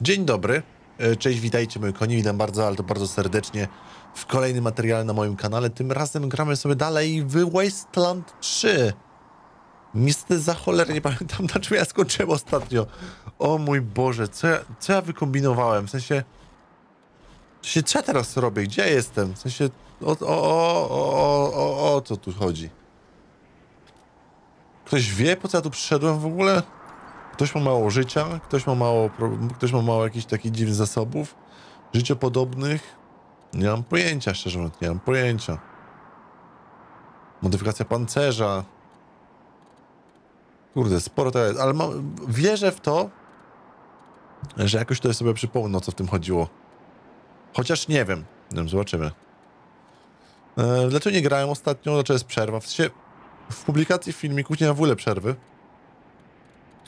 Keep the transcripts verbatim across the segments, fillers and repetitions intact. Dzień dobry, cześć, witajcie moi koni, witam bardzo, ale to bardzo serdecznie w kolejnym materiale na moim kanale. Tym razem gramy sobie dalej w Wasteland trzy. Niestety za cholerę nie pamiętam, na czym ja skończyłem ostatnio. O mój Boże, co ja, co ja wykombinowałem, w sensie... W sensie, co ja teraz robię, gdzie ja jestem, w sensie... O, o, o, o, o, o co tu chodzi? Ktoś wie, po co ja tu przyszedłem w ogóle? Ktoś ma mało życia, ktoś ma mało, ktoś ma mało jakichś takich dziwnych zasobów życiopodobnych. Nie mam pojęcia, szczerze mówiąc, nie mam pojęcia. Modyfikacja pancerza. Kurde, sporo to jest, ale mam, wierzę w to, że jakoś to sobie przypomnę, o co w tym chodziło. Chociaż nie wiem, zobaczymy. E, dlaczego nie grałem ostatnio? Dlaczego jest przerwa? W sensie, w publikacji filmików nie ma w ogóle przerwy.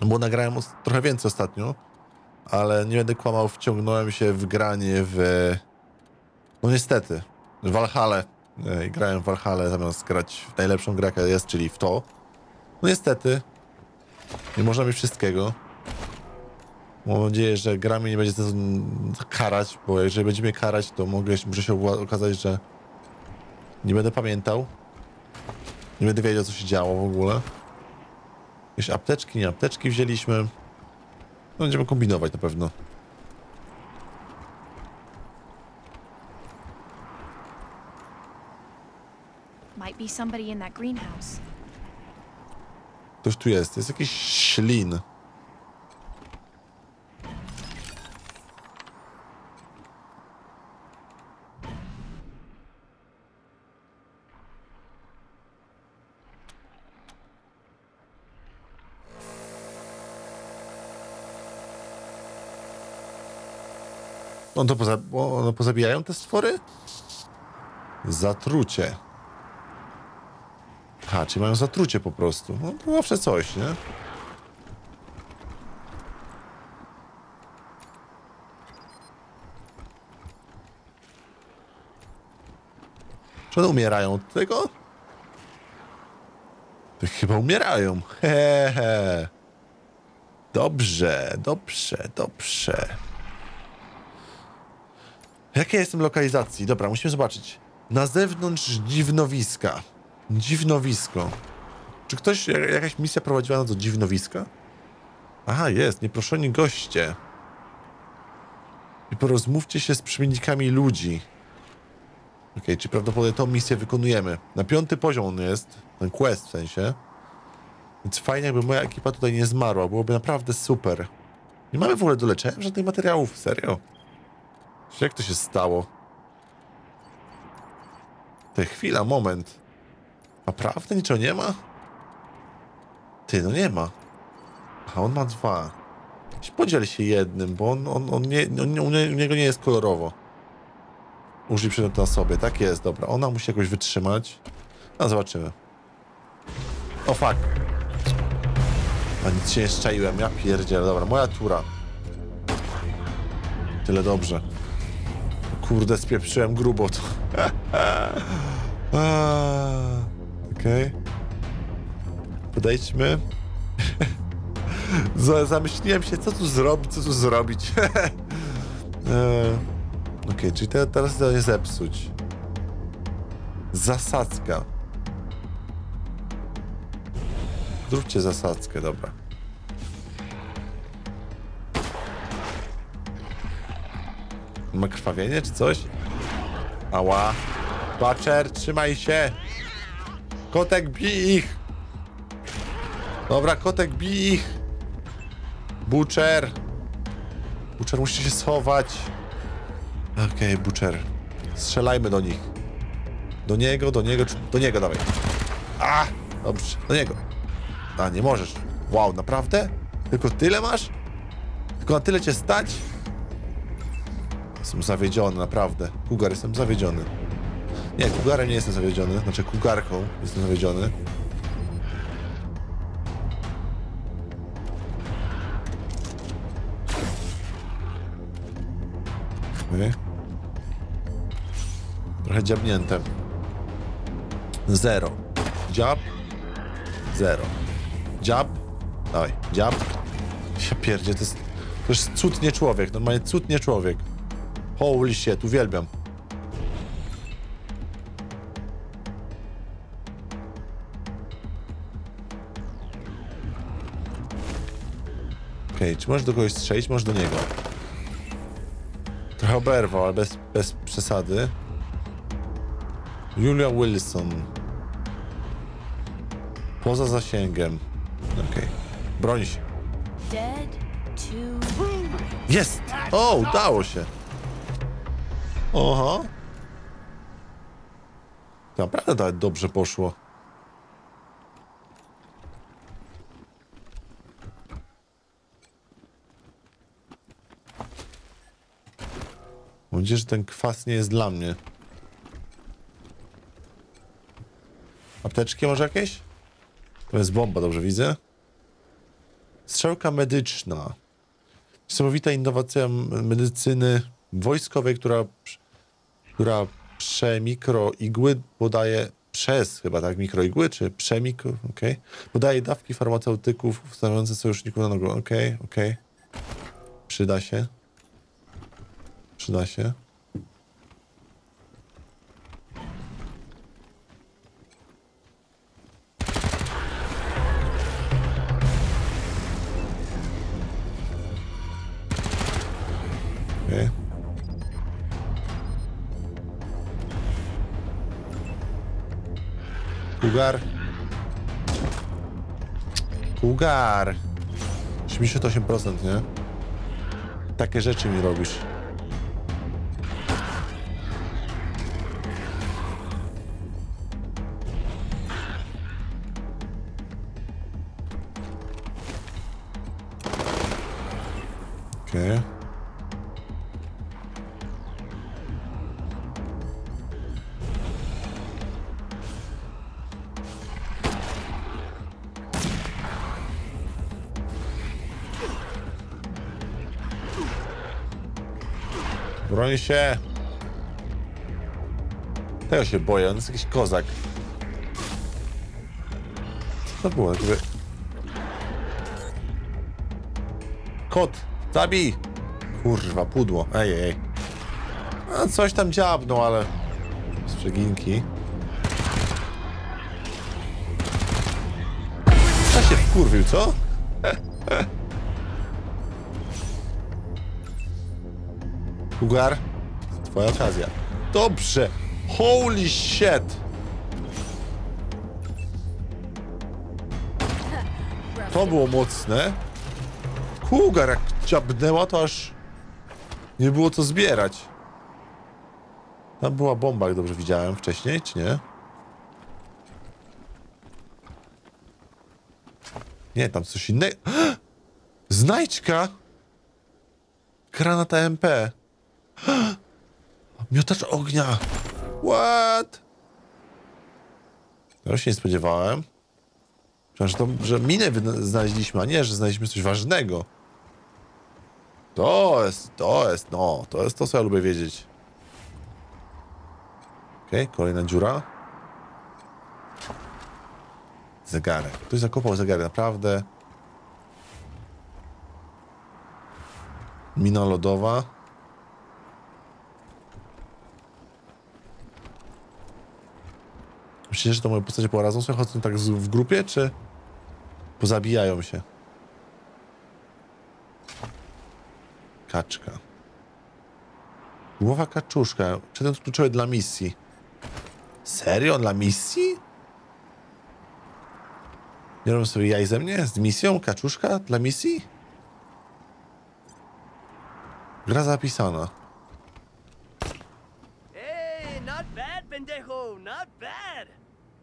Bo nagrałem trochę więcej ostatnio, ale nie będę kłamał, wciągnąłem się w granie w... No niestety, w Valhalle. I grałem w Valhalle zamiast grać w najlepszą grę, jaka jest, czyli w to. No niestety, nie można mieć wszystkiego. Mam nadzieję, że gra mnie nie będzie za to karać, bo jeżeli będzie mnie karać, to mogę, może się okazać, że nie będę pamiętał. Nie będę wiedział, co się działo w ogóle. Jakieś apteczki, nie apteczki wzięliśmy. No będziemy kombinować na pewno. Ktoś tu jest, jest jakiś ślin. On to poza... One pozabijają te stwory? Zatrucie. Ha, czyli mają zatrucie po prostu. No to zawsze coś, nie? Czy one umierają od tego? To chyba umierają. Hehe. Dobrze, dobrze, dobrze. Jakie jestem lokalizacji? Dobra, musimy zobaczyć. Na zewnątrz dziwnowiska. Dziwnowisko. Czy ktoś, jakaś misja prowadziła na to dziwnowiska? Aha, jest. Nieproszeni goście. I porozmówcie się z przymiennikami ludzi. Okej, okay, czy prawdopodobnie tą misję wykonujemy. Na piąty poziom on jest. Ten quest w sensie. Więc fajnie, jakby moja ekipa tutaj nie zmarła. Byłoby naprawdę super. Nie mamy w ogóle do leczenia żadnych materiałów. Serio? Jak to się stało? Ty, chwila, moment. Naprawdę niczego nie ma? Ty, no nie ma. A on ma dwa. Podziel się jednym, bo on, on, on nie, on, u niego nie jest kolorowo. Użyj przedmiot na sobie. Tak jest, dobra. Ona musi jakoś wytrzymać. A zobaczymy. O, fuck. A nic się nie szczaiłem. Ja pierdzielę. Dobra, moja tura. Tyle dobrze. Kurde, spieprzyłem grubo to. Okej. Okay. Podejdźmy. Zamyśliłem się, co tu zrobić, co tu zrobić. Okej, okay, czyli te, teraz to nie zepsuć. Zasadzka. Zróbcie zasadzkę, dobra. Ma krwawienie czy coś? Ała. Baczer, trzymaj się. Kotek, bij ich. Dobra, kotek, bij ich. Butcher. Butcher musi się schować. Okej, okay, Butcher. Strzelajmy do nich. Do niego, do niego, do niego dawaj. A, dobrze, do niego. A, nie możesz. Wow, naprawdę? Tylko tyle masz? Tylko na tyle cię stać? Jestem zawiedziony, naprawdę. Kugar, jestem zawiedziony. Nie, kugarem nie jestem zawiedziony. Znaczy, kugarką jestem zawiedziony. Okay. Trochę dziabnięte. Zero. Dziab. Zero. Dziab. Dawaj, dziab. Ja pierdzie, to jest... To jest cud nie człowiek, normalnie cud nie człowiek. Holy shit, uwielbiam. Okej, okay, czy możesz do kogoś strzelić? Możesz do niego. Trochę oberwał, ale bez, bez przesady. Julia Wilson. Poza zasięgiem. Okej. Okay. Broń się. Jest! O, udało się. Oho. Naprawdę dobrze poszło. Mam nadzieję, że ten kwas nie jest dla mnie. Apteczki może jakieś? To jest bomba, dobrze widzę. Strzałka medyczna. Niesamowita innowacja medycyny wojskowej, która, która przemikroigły podaje przez, chyba tak, mikroigły, czy przemikro, okej. Okay. Podaje dawki farmaceutyków stanowiące sojuszników na nogę, okej, okay, okej. Okay. Przyda się. Przyda się. Okay. Kugar. Kugar. osiemdziesiąt osiem procent, nie? Takie rzeczy mi robisz. Okej. Okay. Broni się! Tego się boję, on jest jakiś kozak. Co to było? Jakby... Kot! Zabij! Kurwa, pudło. Ej, ej. A coś tam dziabnął, ale... z przeginki. Co się wkurwił, co? Kugar, twoja okazja. Dobrze! Holy shit! To było mocne. Kugar, jak ciabnęła, to aż nie było co zbierać. Tam była bomba, jak dobrze widziałem wcześniej, czy nie? Nie, tam coś innego. Znajdźka! Granata M P. Miotacz ognia! What? Ja się nie spodziewałem. Przecież to, że minę znaleźliśmy, a nie, że znaleźliśmy coś ważnego. To jest, to jest, no, to jest to, co ja lubię wiedzieć. Okej, okay, kolejna dziura. Zegarek. Ktoś zakopał zegarek, naprawdę. Mina lodowa. Myślicie, że to moje postacie poradzą sobie, chodzą tak w grupie, czy pozabijają się? Kaczka. Głowa kaczuszka. Przedmiot kluczowy dla misji. Serio? Dla misji? Nie robią sobie jaj ze mnie? Z misją? Kaczuszka? Dla misji? Gra zapisana.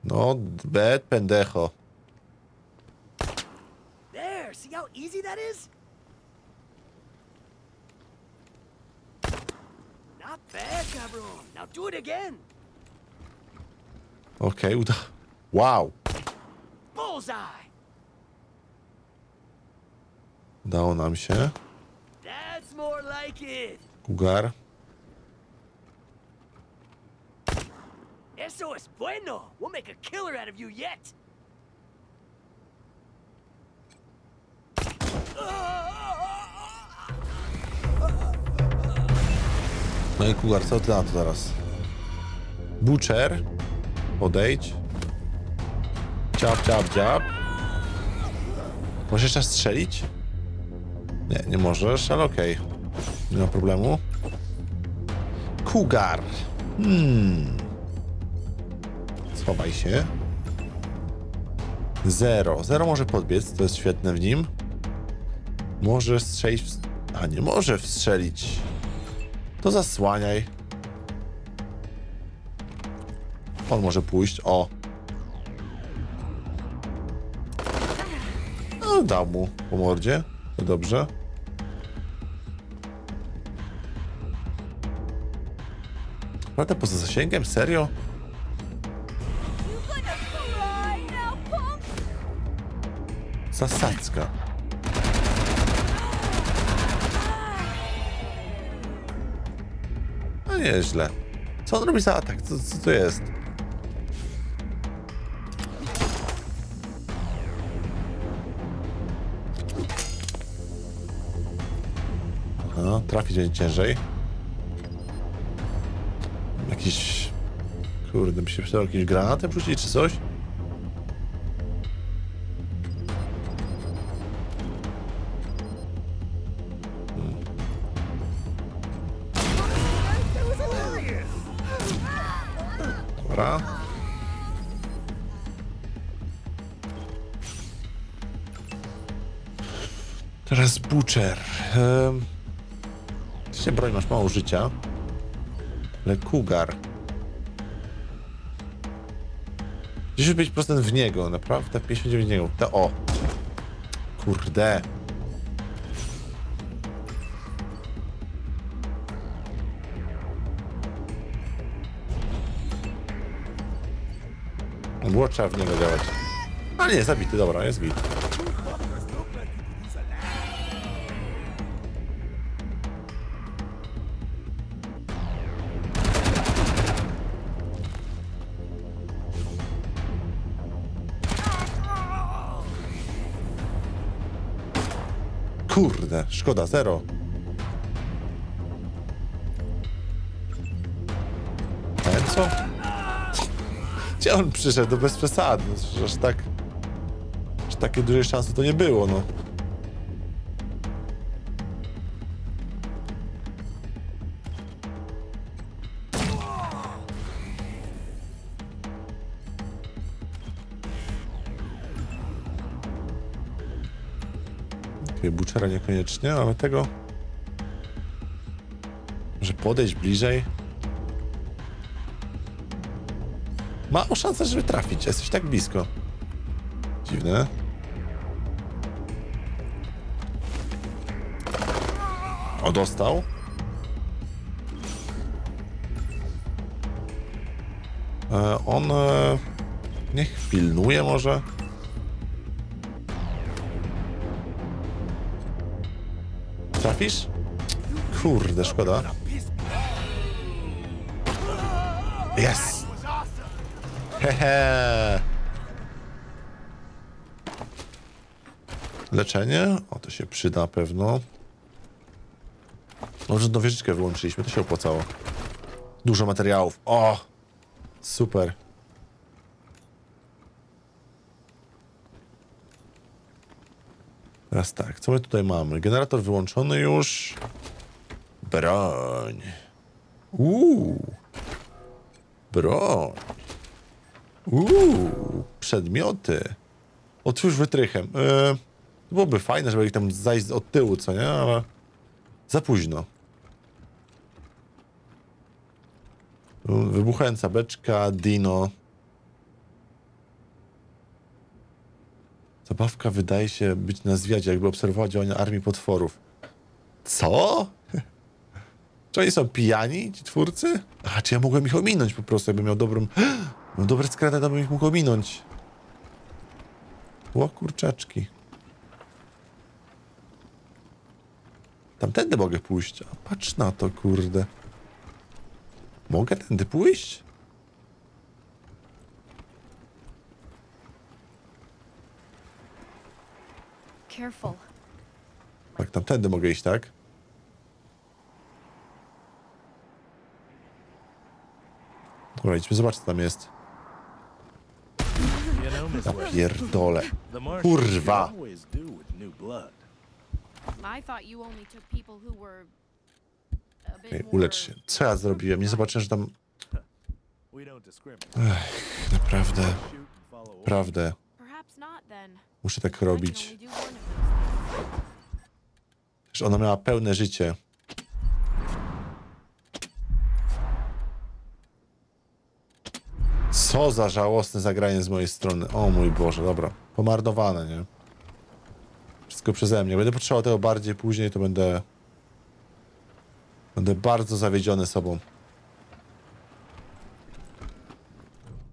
No, bad, pendejo. There, see how easy that is? Not bad, cabrón. Now do it again. Okej, uda. Wow. Bullseye. Udało nam się. That's more like it. Kugar. Eso es bueno. We'll make a killer out of you yet. No i Kugar, co ty na to zaraz? Butcher. Podejdź. Ciap, ciap, ciap. Możesz jeszcze strzelić? Nie, nie możesz, ale okej. Okay. Nie ma problemu. Kugar. Hmm. Schowaj się. Zero. Zero może podbiec, to jest świetne w nim. Może strzelić... W... A, nie może wstrzelić. To zasłaniaj. On może pójść, o. No, dał mu po mordzie, to dobrze. Prawda, poza zasięgiem? Serio? Zasadzka. No nieźle. Co on robi za atak? Co, co to jest? Aha, trafić będzie ciężej. Jakiś... Kurde, mi się przydało jakieś granaty wrzucić czy coś? Teraz Butcher. Ehm... Ty broń masz mało życia. Ale Kugar. dziesięć przecinek pięć procent w niego, naprawdę? pięćdziesiąt dziewięć procent w niego. To o! Kurde! Było trzeba w niego działać. A nie, zabity, dobra, jest bity. Kurde, szkoda, zero. Ten co? Gdzie on przyszedł? To bez przesady. Aż tak... Aż takiej dużej szansy to nie było, no. Butchera niekoniecznie, ale tego... Może podejść bliżej? Ma szansę, żeby trafić. Jesteś tak blisko. Dziwne. O, dostał. E, on... E, niech pilnuje może. Trafisz? Kurde, szkoda. Yes! Hehe! Leczenie? O, to się przyda na pewno. Może do wieżyczkę wyłączyliśmy, to się opłacało. Dużo materiałów. O! Super. Teraz tak, co my tutaj mamy? Generator wyłączony już. Broń. Uuu. Broń. Uuu. Przedmioty. Otwórz wytrychem. Yy, byłoby fajne, żeby ich tam zajść od tyłu, co nie? Ale za późno. Wybuchająca beczka, dino. Zabawka wydaje się być na zwiadzie, jakby obserwowała działania armii potworów. Co? Czy oni są pijani, ci twórcy? A, czy ja mogłem ich ominąć po prostu, jakbym miał dobrą... No dobre skręty, to bym ich mógł ominąć. O, kurczaczki. Tamtędy mogę pójść. A patrz na to, kurde. Mogę tędy pójść? Tak, tamtędy mogę iść, tak? Dobra, idźmy zobaczyć, co tam jest. Ja pierdolę. Kurwa! Ej, ulecz się. Co ja zrobiłem? Nie zobaczyłem, że tam... Ech, naprawdę. Naprawdę. Muszę tak robić. Przecież ona miała pełne życie. Co za żałosne zagranie z mojej strony. O mój Boże, dobra. Pomarnowane, nie? Wszystko przeze mnie. Będę potrzebował tego bardziej później, to będę... Będę bardzo zawiedziony sobą.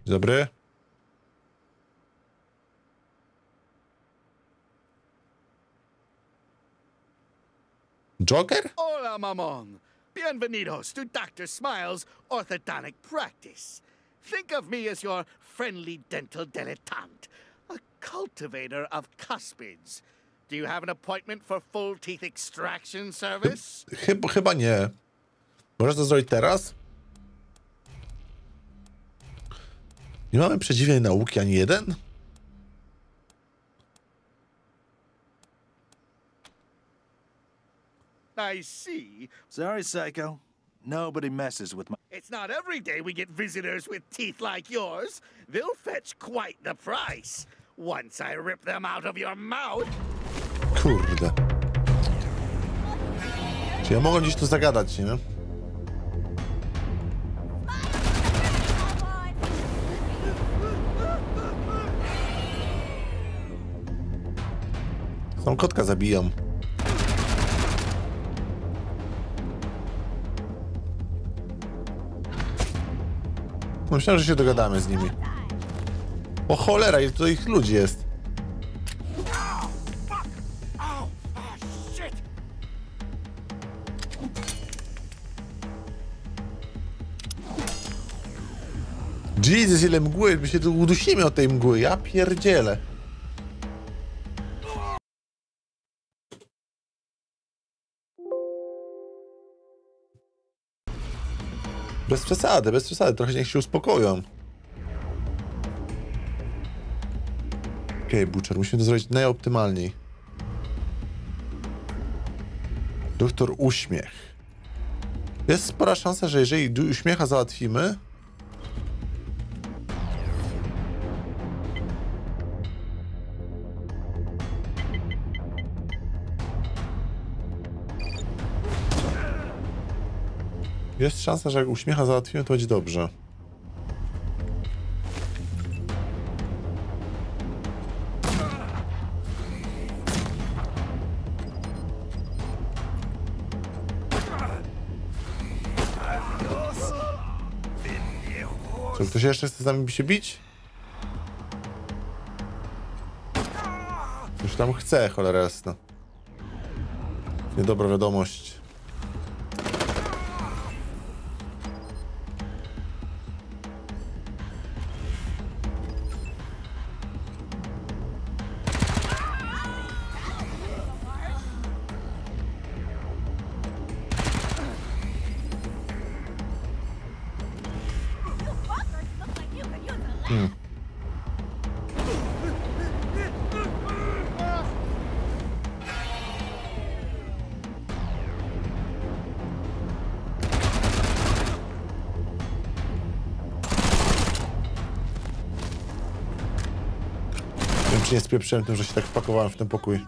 Dzień dobry. Joker? Hola, mamon. Bienvenidos to doktor Smiles' orthodontic practice. Think of me as your friendly dental dilettante, a cultivator of cuspids. Do you have an appointment for full teeth extraction service? Chyba, chyba nie. Możesz to zrobić teraz? Nie mamy przedziwnej nauki ani jeden? I see. Sorry, psycho. Nobody messes with my... It's not every day we get visitors with teeth like yours. They'll fetch quite the price. Once I rip them out of your mouth... Kurde. Czy ja mogę gdzieś tu zagadać, nie? Sam kotka zabijam. Myślałem, że się dogadamy z nimi. O cholera, ile tutaj ich ludzi jest. Jezus, ile mgły, my się tu udusimy od tej mgły, ja pierdzielę. Bez przesady, bez przesady, trochę niech się uspokoją. Okej, okay, Butcher, musimy to zrobić najoptymalniej. Doktor Uśmiech. Jest spora szansa, że jeżeli Uśmiecha załatwimy... Jest szansa, że jak Uśmiecha załatwimy, to będzie dobrze. Czy ktoś jeszcze chce z nami się bić? Ktoś tam chce, cholera jasna. Niedobra wiadomość. Nie spieprzyłem tym, że się tak wpakowałem w ten pokój.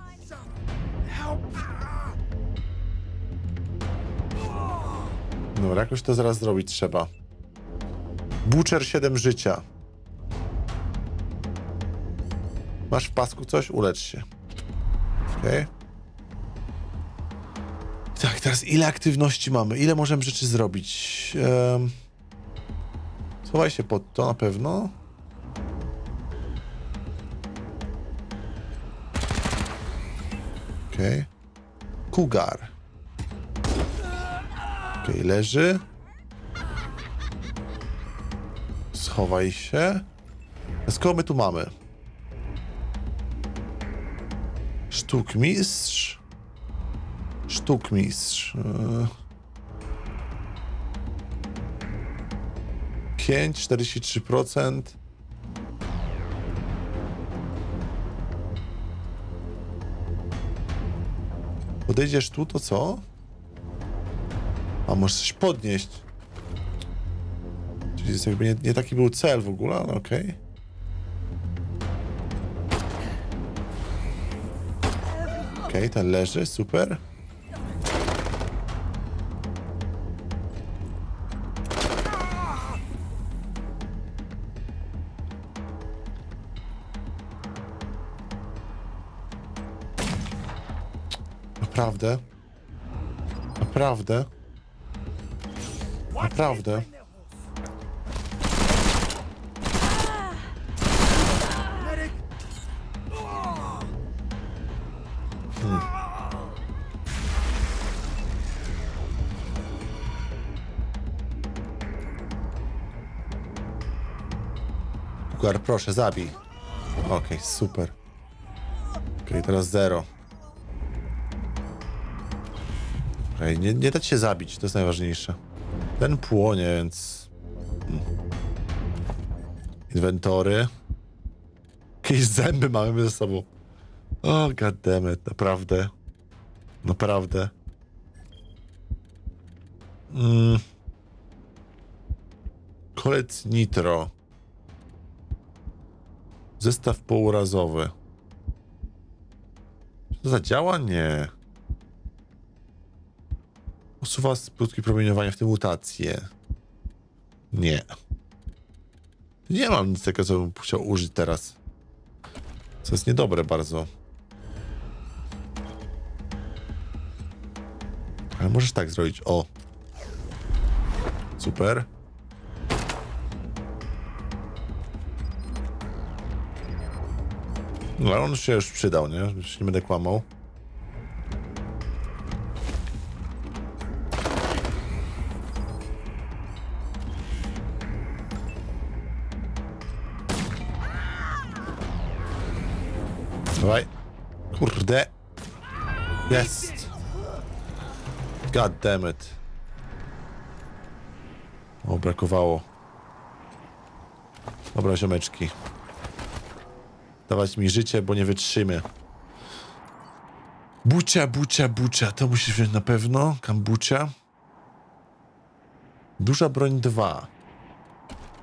Dobra, jakoś to zaraz zrobić trzeba. Butcher siedem życia. Masz w pasku coś? Ulecz się. Okej. Okay. Tak, teraz ile aktywności mamy? Ile możemy rzeczy zrobić? Um, schowaj się pod to na pewno. Okej. Okay. Cougar. Okej, okay, leży. Schowaj się. Z kogo my tu mamy? Sztukmistrz. Sztukmistrz. pięć, czterdzieści trzy procent. Podejdziesz tu, to co? A możesz coś podnieść. Czyli jest jakby nie, nie taki był cel w ogóle, ale okej. Okay. Okej, okay, ten leży, super. Naprawdę? Naprawdę? Naprawdę? Hmm. Pugar, proszę, zabij. Okej, okay, super. Okej, okay, teraz zero. Okej, nie, nie dać się zabić, to jest najważniejsze. Ten płonie, więc... Inwentory. Jakieś zęby mamy ze sobą. O, goddammit, naprawdę. Naprawdę. Mm. Kolec nitro. Zestaw półurazowy. Czy to zadziała? Nie. Usuwa skutki promieniowania, w tym mutacje. Nie. Nie mam nic takiego, co bym chciał użyć teraz. Co jest niedobre bardzo. Ale możesz tak zrobić. O. Super. No ale on się już przydał, nie? Już nie będę kłamał. Dawaj. Kurde. Jest. God damn it. O, brakowało. Dobra, ziomeczki. Dawać mi życie, bo nie wytrzymy. Bucia, bucia, bucia. To musisz wziąć na pewno. Kambucia. Duża broń dwa.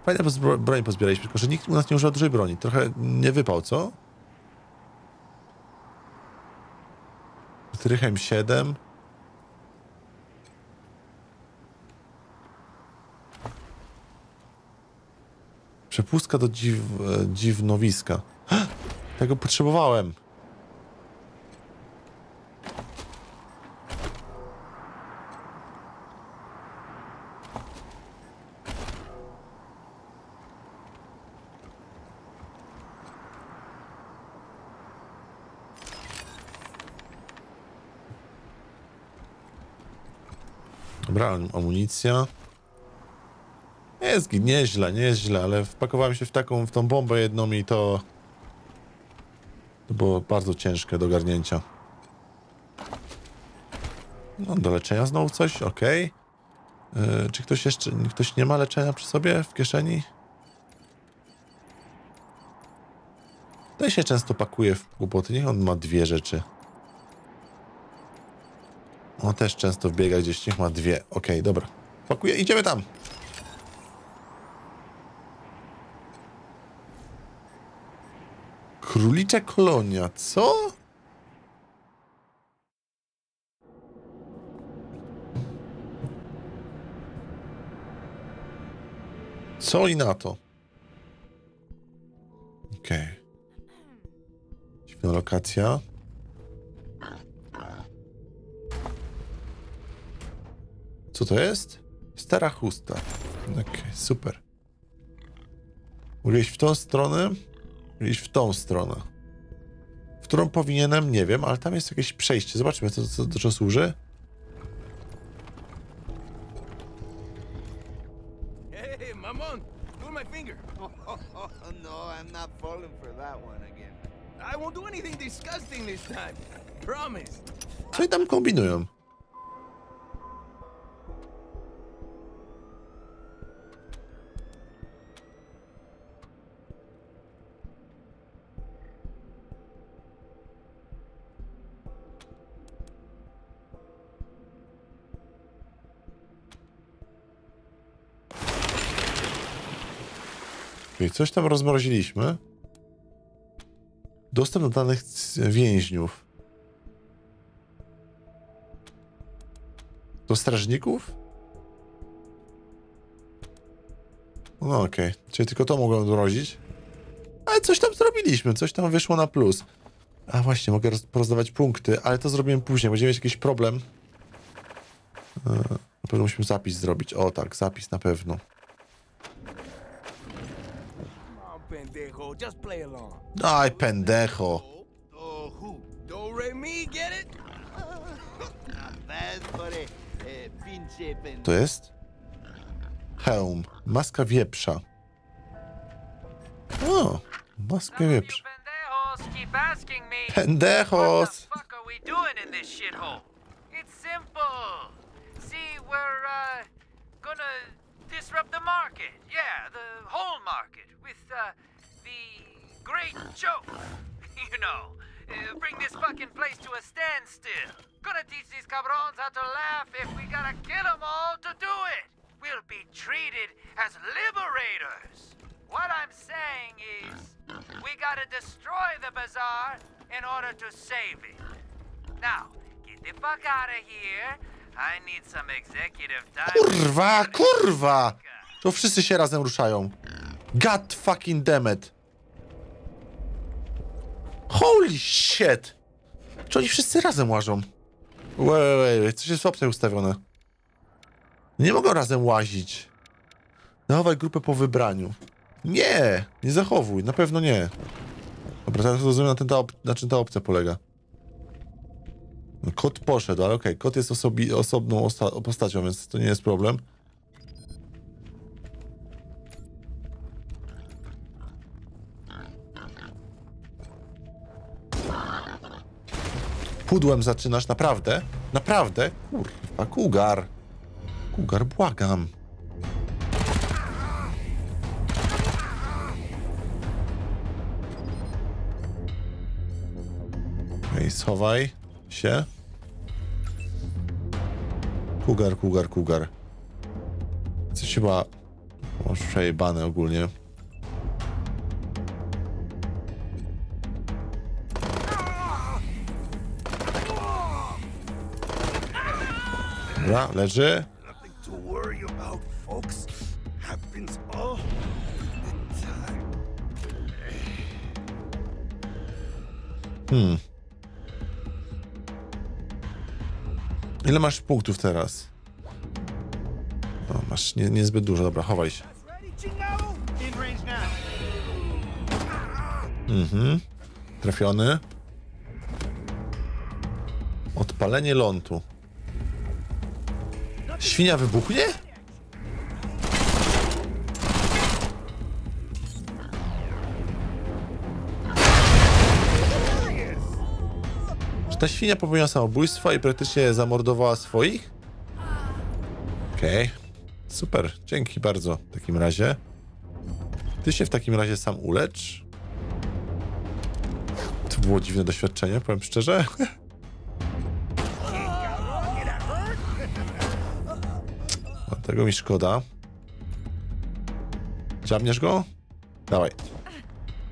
Fajne pozbro- broń pozbieraliśmy, tylko że nikt u nas nie używa dużej broni. Trochę nie wypał, co? Trychem siedem. Przepustka do dziw, dziwnowiska. Tego potrzebowałem. Dobra, amunicja. Jest nieźle, nieźle, ale wpakowałem się w taką, w tą bombę jedną i to... To było bardzo ciężkie do garnięcia. No, do leczenia znowu coś, okej. Okay. Czy ktoś jeszcze, ktoś nie ma leczenia przy sobie w kieszeni? Ten się często pakuje w kłopoty, niech on ma dwie rzeczy. On też często wbiega gdzieś, niech ma dwie. Okej, okay, dobra. Pakuję, idziemy tam. Królicza kolonia, co? Co i na to? Okej. Okay. Dziwna lokacja. Co to jest? Stara chusta. Okej, okay, super. Mogę iść w tą stronę? Mogę iść w tą stronę. W którą powinienem? Nie wiem, ale tam jest jakieś przejście. Zobaczmy, co, co do czego służy. Hey, Mamon! Do my finger! Oh, oh, oh, no, I'm not falling for that one again. I won't do anything disgusting this time. Promise. Co i tam kombinują? Czyli coś tam rozmroziliśmy. Dostęp do danych więźniów. Do strażników? No okej, okay. Czyli tylko to mogłem dorodzić. Ale coś tam zrobiliśmy, coś tam wyszło na plus. A właśnie, mogę porozdawać punkty, ale to zrobiłem później, będziemy mieć jakiś problem. Yy, na pewno musimy zapis zrobić, o tak, zapis na pewno. Aj, pendejo. To jest? Hełm. Maska wieprza. O, maska wieprza. Pendejos! Great joke, you know, uh, bring this fucking place to a standstill. Gonna teach these cabrons how to laugh if we gotta kill them all to do it. We'll be treated as liberators. What I'm saying is, we gotta destroy the bazaar in order to save it. Now, get the fuck out of here. I need some executive time. Kurwa, kurwa! To wszyscy się razem ruszają. God fucking damn it. Holy shit! Czy oni wszyscy razem łażą? Łej, coś jest obce ustawione. Nie mogą razem łazić. Zachowaj grupę po wybraniu. Nie! Nie zachowuj, na pewno nie. Dobra, teraz rozumiem, na, ten ta na czym ta opcja polega. Kot poszedł, ale okej, okay, kot jest osobi osobną postacią, więc to nie jest problem. Pudłem zaczynasz, naprawdę? Naprawdę? Kurwa, Kugar. Kugar, błagam. Ej, schowaj się. Kugar, Kugar, Kugar. Coś chyba... Masz przejebane ogólnie. Dobra, leży. Hmm. Ile masz punktów teraz? No, masz nie, niezbyt dużo. Dobra, chowaj się. Mhm. Trafiony. Odpalenie lądu. Świnia wybuchnie? Czy ta świnia popełniła samobójstwo i praktycznie zamordowała swoich? Okej. Okay. Super, dzięki bardzo w takim razie. Ty się w takim razie sam ulecz. To było dziwne doświadczenie, powiem szczerze. Tego mi szkoda. Dziabniesz go? Dawaj.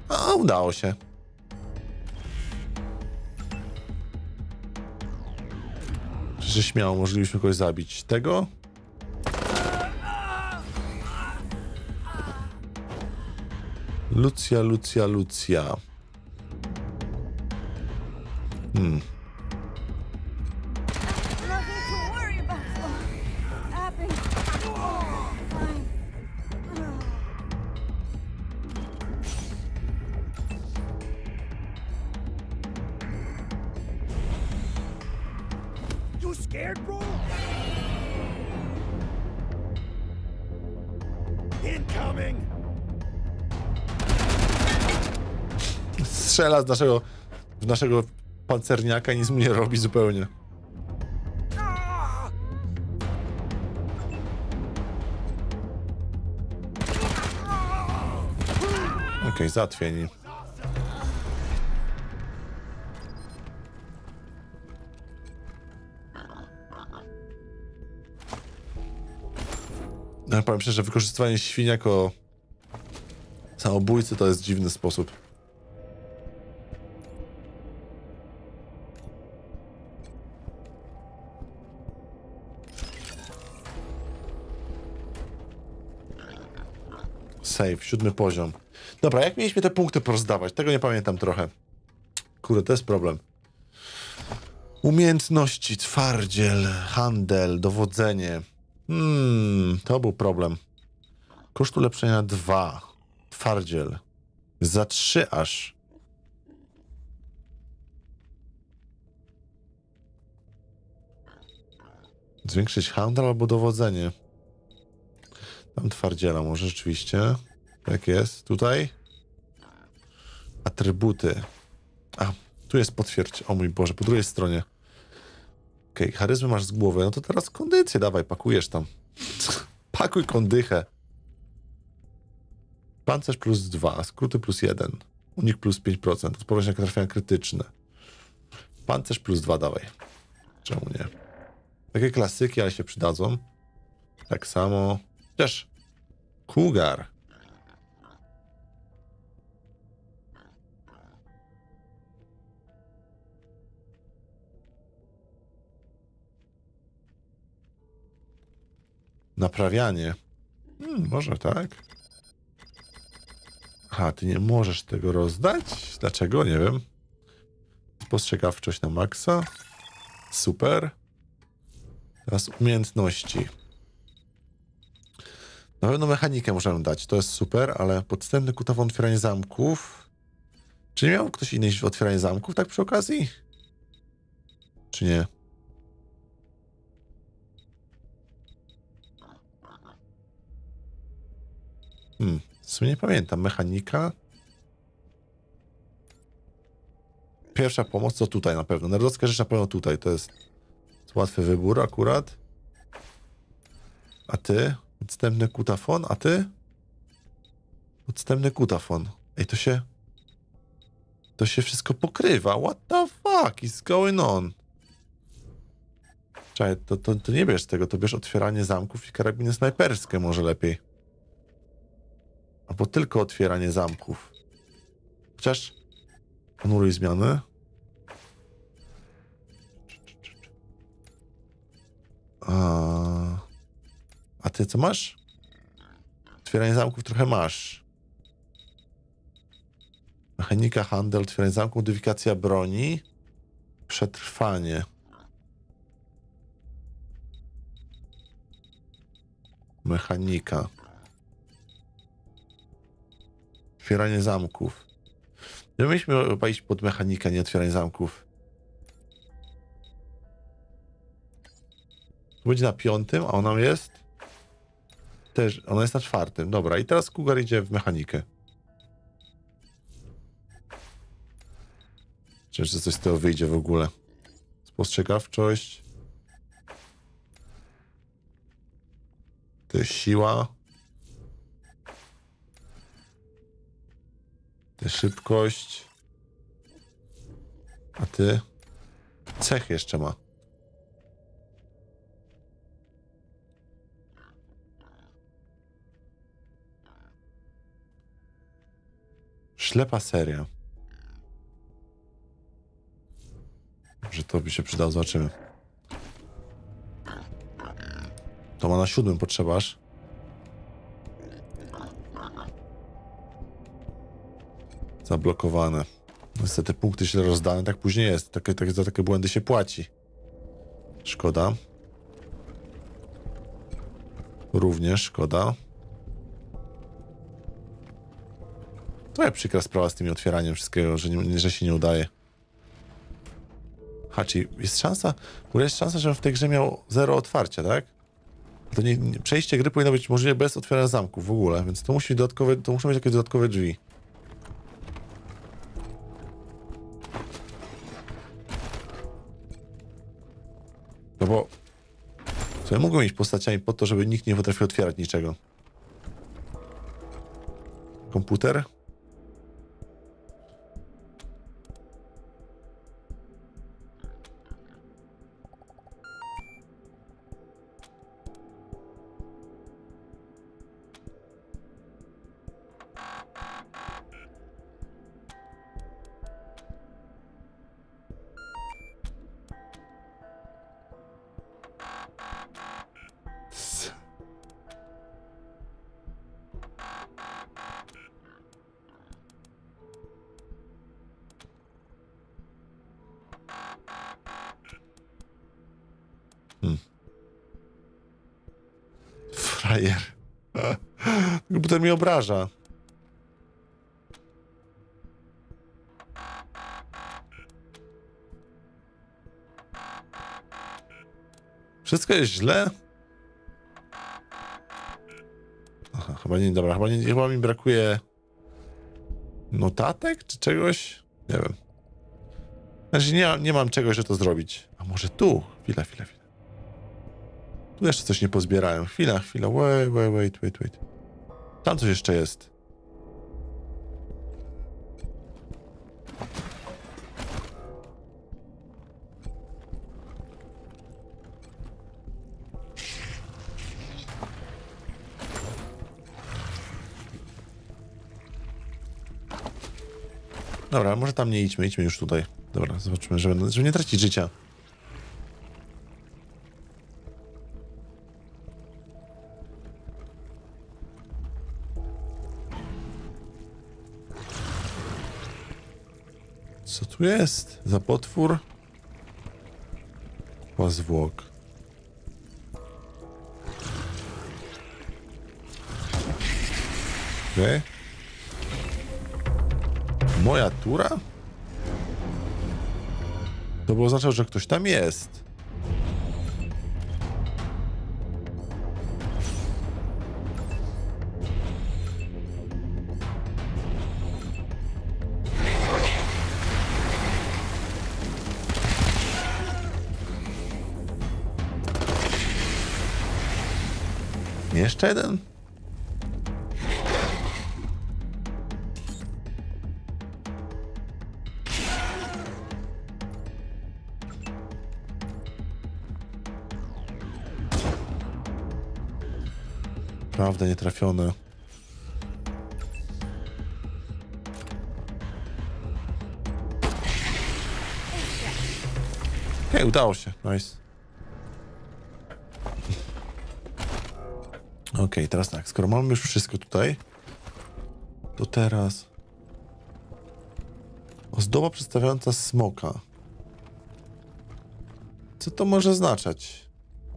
A, udało się. Że śmiało moglibyśmy kogoś zabić. Tego? Lucja, Lucja, Lucja. Hmm. Strzela z naszego, w naszego pancerniaka i nic mu nie robi zupełnie. Okej, okay, zatwieni. No, powiem szczerze, że wykorzystywanie świń jako Samobójcy to jest dziwny sposób. Save, siódmy poziom. Dobra, jak mieliśmy te punkty porozdawać? Tego nie pamiętam trochę. Kurde, to jest problem. Umiejętności, twardziel, handel, dowodzenie. Hmm, to był problem. Koszt ulepszenia dwa. Twardziel. Za trzy aż. Zwiększyć handel albo dowodzenie. Tam twardziela może rzeczywiście. Tak jest. Tutaj. Atrybuty. A, tu jest potwierdź. O mój Boże, po drugiej stronie. Okej, okay, charyzmy masz z głowy. No to teraz kondycję dawaj, pakujesz tam. Pakuj kondychę. Pancerz plus dwa, skróty plus jeden. Unik plus pięć procent. Odporność na trafienia krytyczne. Pancerz plus dwa dawaj. Czemu nie? Takie klasyki, ale się przydadzą. Tak samo. Chociaż. Cougar. Naprawianie. Hmm, może tak. Aha, ty nie możesz tego rozdać? Dlaczego? Nie wiem. Spostrzegawczość na maksa. Super. Teraz umiejętności. Na pewno mechanikę możemy dać, to jest super, ale podstępny kutawy otwieranie zamków. Czy nie miał ktoś inny niż otwieranie zamków, tak przy okazji? Czy nie? Hmm, w sumie nie pamiętam. Mechanika. Pierwsza pomoc to tutaj na pewno. Narodowska rzecz na pewno tutaj. To jest łatwy wybór akurat. A ty? Podstępny kutafon. A ty? Podstępny kutafon. Ej, to się... To się wszystko pokrywa. What the fuck is going on? Czekaj, to, to, to nie bierz tego. To bierz otwieranie zamków i karabiny snajperskie może lepiej. Albo tylko otwieranie zamków. Chociaż... Anuluj zmiany. A... A ty co masz? Otwieranie zamków trochę masz. Mechanika, handel, otwieranie zamków, modyfikacja broni. Przetrwanie. Mechanika. Otwieranie zamków. My mieliśmy chyba iść pod mechanikę, nie otwieranie zamków. To będzie na piątym, a ona jest... Też, ona jest na czwartym. Dobra, i teraz Cougar idzie w mechanikę. Czy jeszcze coś z tego wyjdzie w ogóle. Spostrzegawczość. To jest siła. To jest szybkość. A ty? Cech jeszcze ma. Ślepa seria. Może to by się przydało, zobaczymy. To ma na siódmym potrzebasz. Zablokowane. Niestety punkty źle rozdane, tak później jest. Takie, takie, za takie błędy się płaci. Szkoda. Również szkoda. To jest przykra sprawa z tym otwieraniem wszystkiego, że, nie, że się nie udaje. Hachi, jest szansa, jest szansa, żebym w tej grze miał zero otwarcia, tak? To nie, nie, przejście gry powinno być możliwe bez otwierania zamków w ogóle, więc to, musi dodatkowe, to muszą być jakieś dodatkowe drzwi. No bo... To ja mogłem iść postaciami po to, żeby nikt nie potrafił otwierać niczego. Komputer? frajer. Ten mnie obraża. Wszystko jest źle? Aha, chyba nie, dobra, chyba, nie, chyba mi brakuje notatek czy czegoś? Nie wiem. Znaczy nie, nie mam czegoś, żeby to zrobić. A może tu? Chwila, chwila, chwila. Tu jeszcze coś nie pozbierałem. Chwila, chwila, wait, wait, wait, wait, wait. Tam coś jeszcze jest. Dobra, może tam nie idźmy, idźmy już tutaj. Dobra, zobaczymy, żeby, żeby nie tracić życia. Co tu jest za potwór? Chyba zwłok. Okej. Moja tura? To by oznaczało, że ktoś tam jest. Jeszcze jeden? Naprawdę nietrafione. Hej, udało się. Nice. Okej, okay, teraz tak. Skoro mamy już wszystko tutaj, to teraz... Ozdoba przedstawiająca smoka. Co to może znaczać?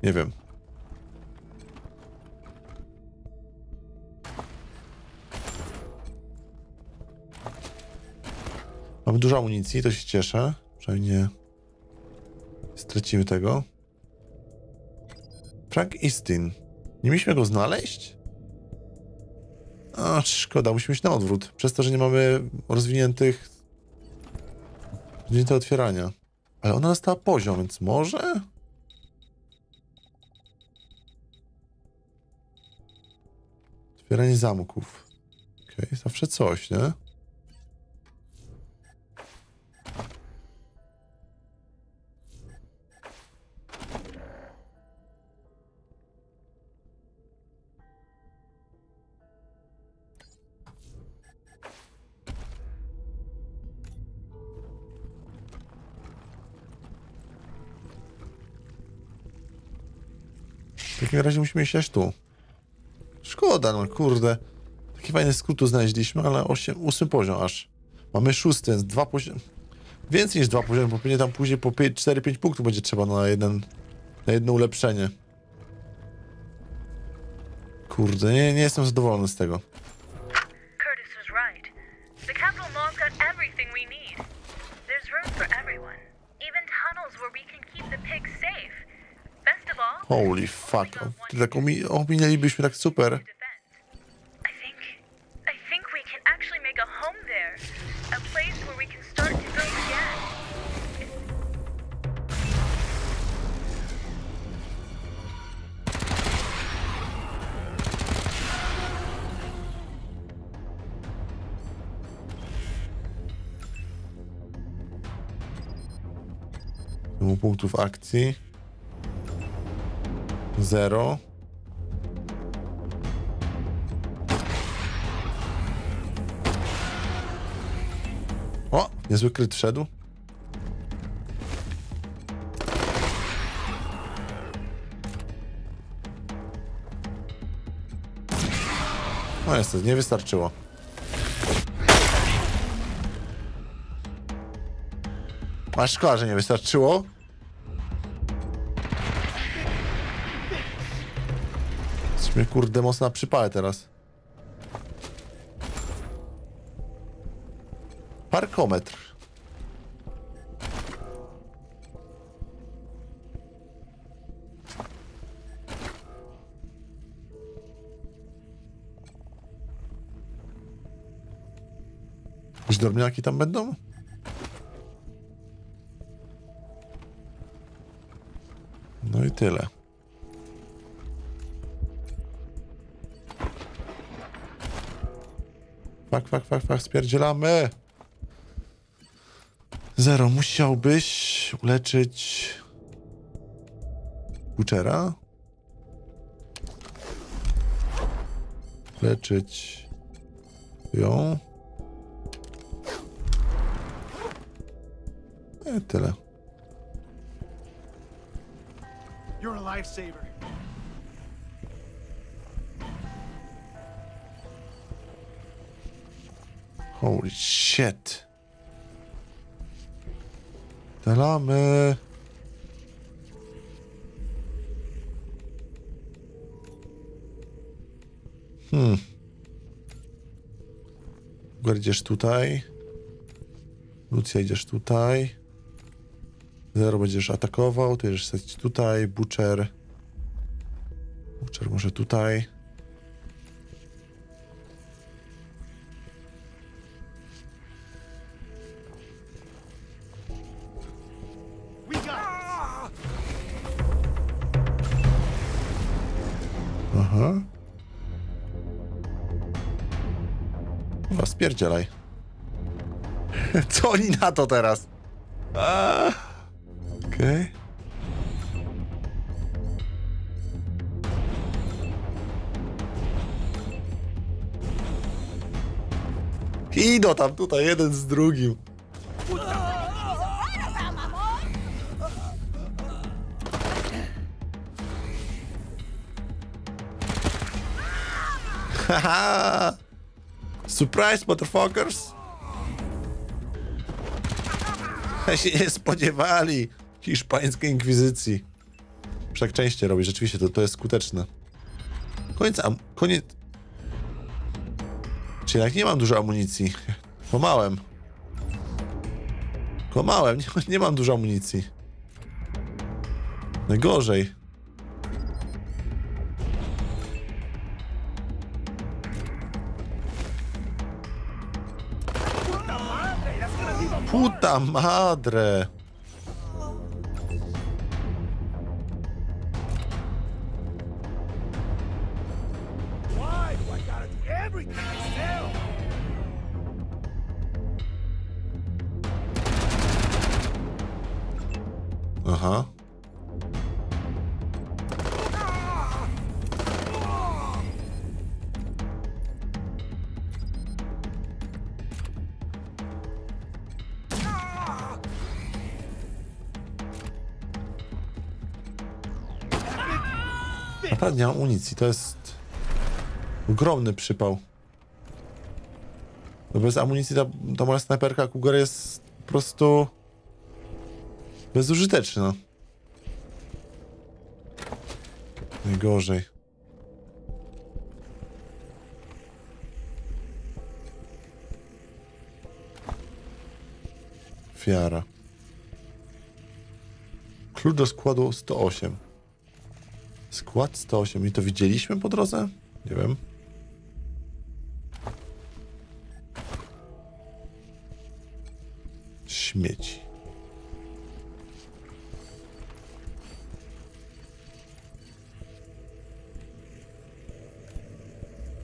Nie wiem. Mamy dużo amunicji, to się cieszę. Przynajmniej nie stracimy tego. Frank Eastin. Nie mieliśmy go znaleźć? A, szkoda, musimy iść na odwrót. Przez to, że nie mamy rozwiniętych... rozwinięte otwierania. Ale ona dostała poziom, więc może? Otwieranie zamków. Okej, okay, zawsze coś, nie? W takim razie musimy iść aż tu. Szkoda, no kurde. Taki fajny skrót tu znaleźliśmy, ale ósmy poziom aż. Mamy szósty, więc dwa poziomy. Więcej niż dwa poziomy, bo pewnie tam później po cztery pięć punktów będzie trzeba na jeden, na jedno ulepszenie. Kurde, nie, nie jestem zadowolony z tego. Holy fuck, tak ominęlibyśmy tak super. Mamy punktów akcji. Zero. O! Niezły kryt wszedł. No niestety, nie wystarczyło. A szkoda, że nie wystarczyło. Mnie kurde mocno przypałę teraz. Parkometr. Jakieś dormiaki tam będą? No i tyle. Fak, fak, fak, fak, spierdzielamy. Zero, musiałbyś uleczyć Butchera. Leczyć ją. I tyle. You're a lifesaver. Holy shit. Dalamy. Hmm. Idziesz tutaj. Lucja, idziesz tutaj. Zero będziesz atakował, ty będziesz stać tutaj. Butcher. Butcher może tutaj. Aha. Chyba spierdzielaj. Co oni na to teraz? Okej. Okay. Idą tam tutaj jeden z drugim. Haha! Surprise, motherfuckers! Się nie spodziewali hiszpańskiej inkwizycji. Wszak częściej robi, rzeczywiście, to, to jest skuteczne. Koniec am... koniec... Czyli jak nie mam dużo amunicji. Komałem. Komałem, nie, nie mam dużo amunicji. Najgorzej. Puta madre! Aha. Nie mam unicji, to jest ogromny przypał. Bo bez amunicji ta, ta moja snajperka Cougar jest po prostu bezużyteczna. Najgorzej. Fiara. Klucz do składu sto osiem. Skład sto osiem. I to widzieliśmy po drodze? Nie wiem. Śmieci.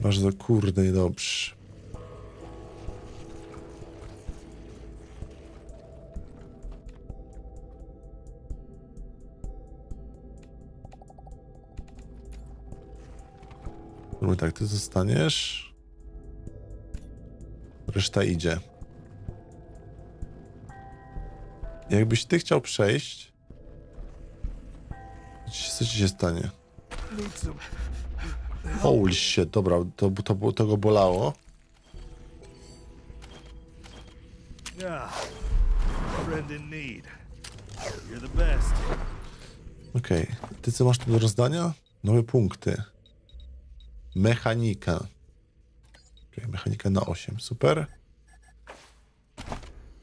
Bardzo kurde niedobrze. No tak, ty zostaniesz. Reszta idzie. Jakbyś ty chciał przejść, co ci się stanie? Holy shit, dobra, to, to, to go bolało. Okej, okay. Ty co masz tu do rozdania? Nowe punkty. Mechanika. Mechanika na osiem, super.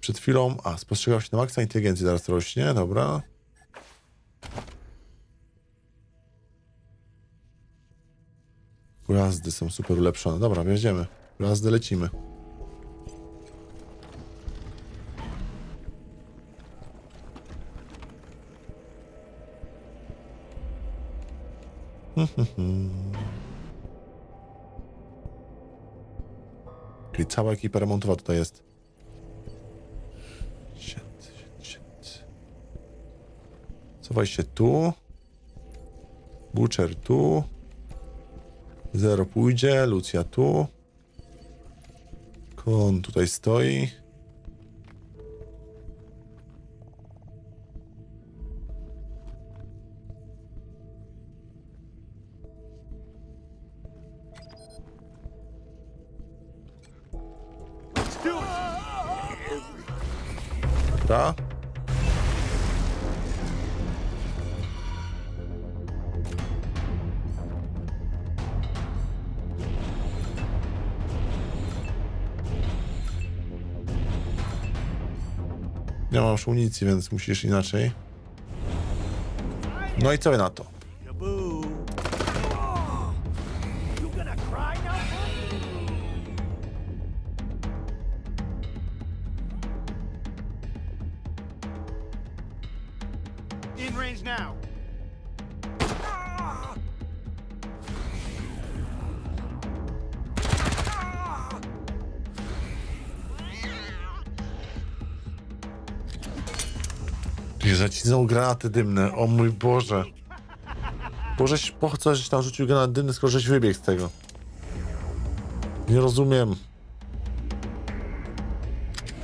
Przed chwilą, a spostrzegał się na maksa, inteligencji zaraz rośnie, dobra. Gwiazdy są super ulepszone, dobra, wjeździemy. Gwiazdy, lecimy. Czyli cała ekipa remontowa tutaj jest. Shit, shit, shit. Cofaj się tu. Butcher tu. Zero pójdzie. Lucja tu. Kon tutaj stoi. Ta. Nie mam już unicji, więc musisz inaczej. No i co na to? Zacisnął granaty dymne, o mój Boże. Bożeś, po co żeś tam rzucił granat dymny, skoro żeś wybiegł z tego? Nie rozumiem.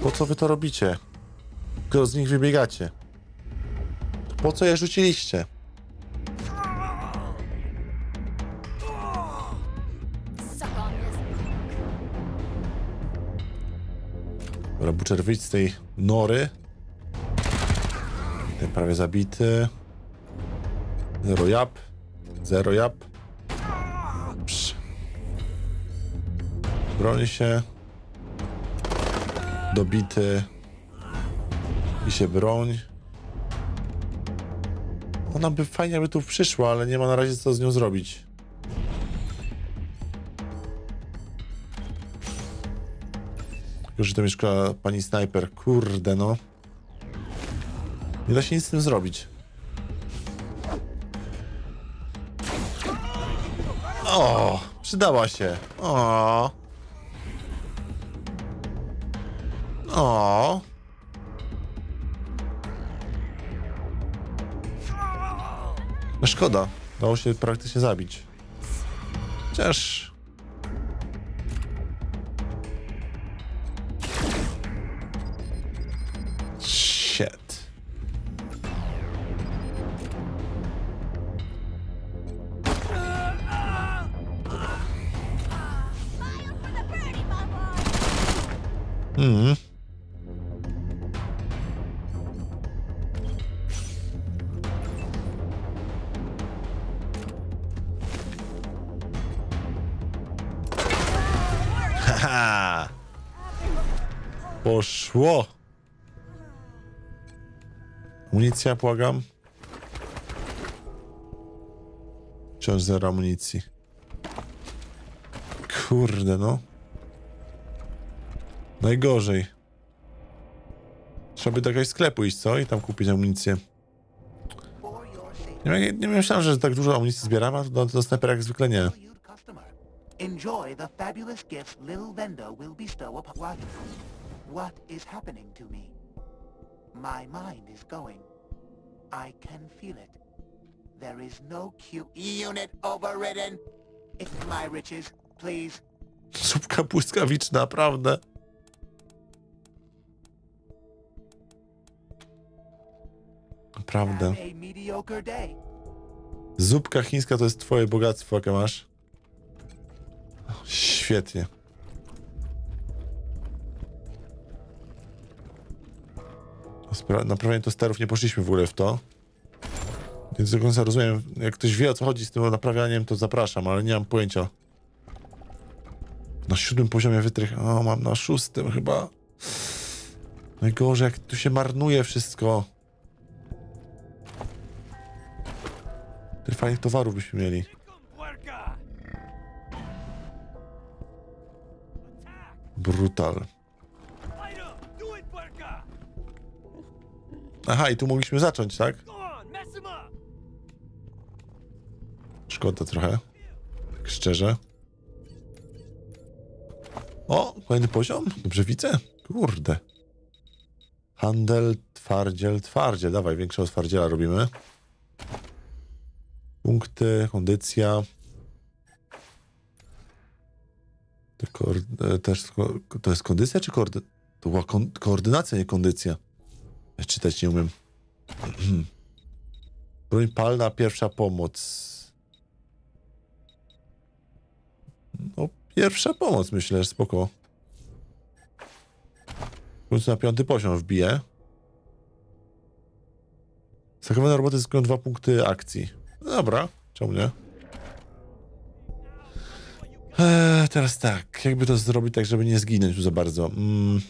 Po co wy to robicie? Skoro z nich wybiegacie? To po co je rzuciliście? Dobra, Butcher, wyjdź z tej nory. Prawie zabity. Zero jab. Zero jab. Psz. Broni się. Dobity. I się broń. Ona by fajnie by tu przyszła, ale nie ma na razie co z nią zrobić. Już to mieszka pani snajper. Kurde no. Nie da się nic z tym zrobić. O, przydała się. O. O. No szkoda. Dało się praktycznie zabić. Chociaż... Mm. Haha. Poszło. Amunicja, błagam. Wciąż zero amunicji. Kurde no. Najgorzej. Trzeba by do jakiegoś sklepu iść, co? I tam kupić amunicję. Nie, nie myślałem, że tak dużo amunicji zbieram, a do, do snajpera jak zwykle nie. Zupka błyskawiczna, naprawdę. Naprawdę. Zupka chińska to jest twoje bogactwo, jakie masz. Świetnie. Naprawienie tosterów nie poszliśmy w ogóle w to. Więc do końca rozumiem, jak ktoś wie o co chodzi z tym naprawianiem, to zapraszam, ale nie mam pojęcia Na siódmym poziomie wytrych. O, mam na szóstym chyba. Najgorzej, jak tu się marnuje wszystko. Tych fajnych towarów byśmy mieli. Brutal. Aha, i tu mogliśmy zacząć, tak? Szkoda trochę. Tak szczerze. O, kolejny poziom. Dobrze widzę. Kurde. Handel, twardziel, twardziel. Dawaj, większego twardziela robimy. Punkty, kondycja. To, też, to jest kondycja czy koordynacja? To była kon koordynacja, nie kondycja. Ja czytać nie umiem. Broń palna, pierwsza pomoc. No, pierwsza pomoc, myślę, że spoko. W końcu na piąty poziom wbiję. Zakończone roboty zyskują dwa punkty akcji. No dobra, czemu nie? Eee, teraz tak, jakby to zrobić tak, żeby nie zginąć tu za bardzo. Mm.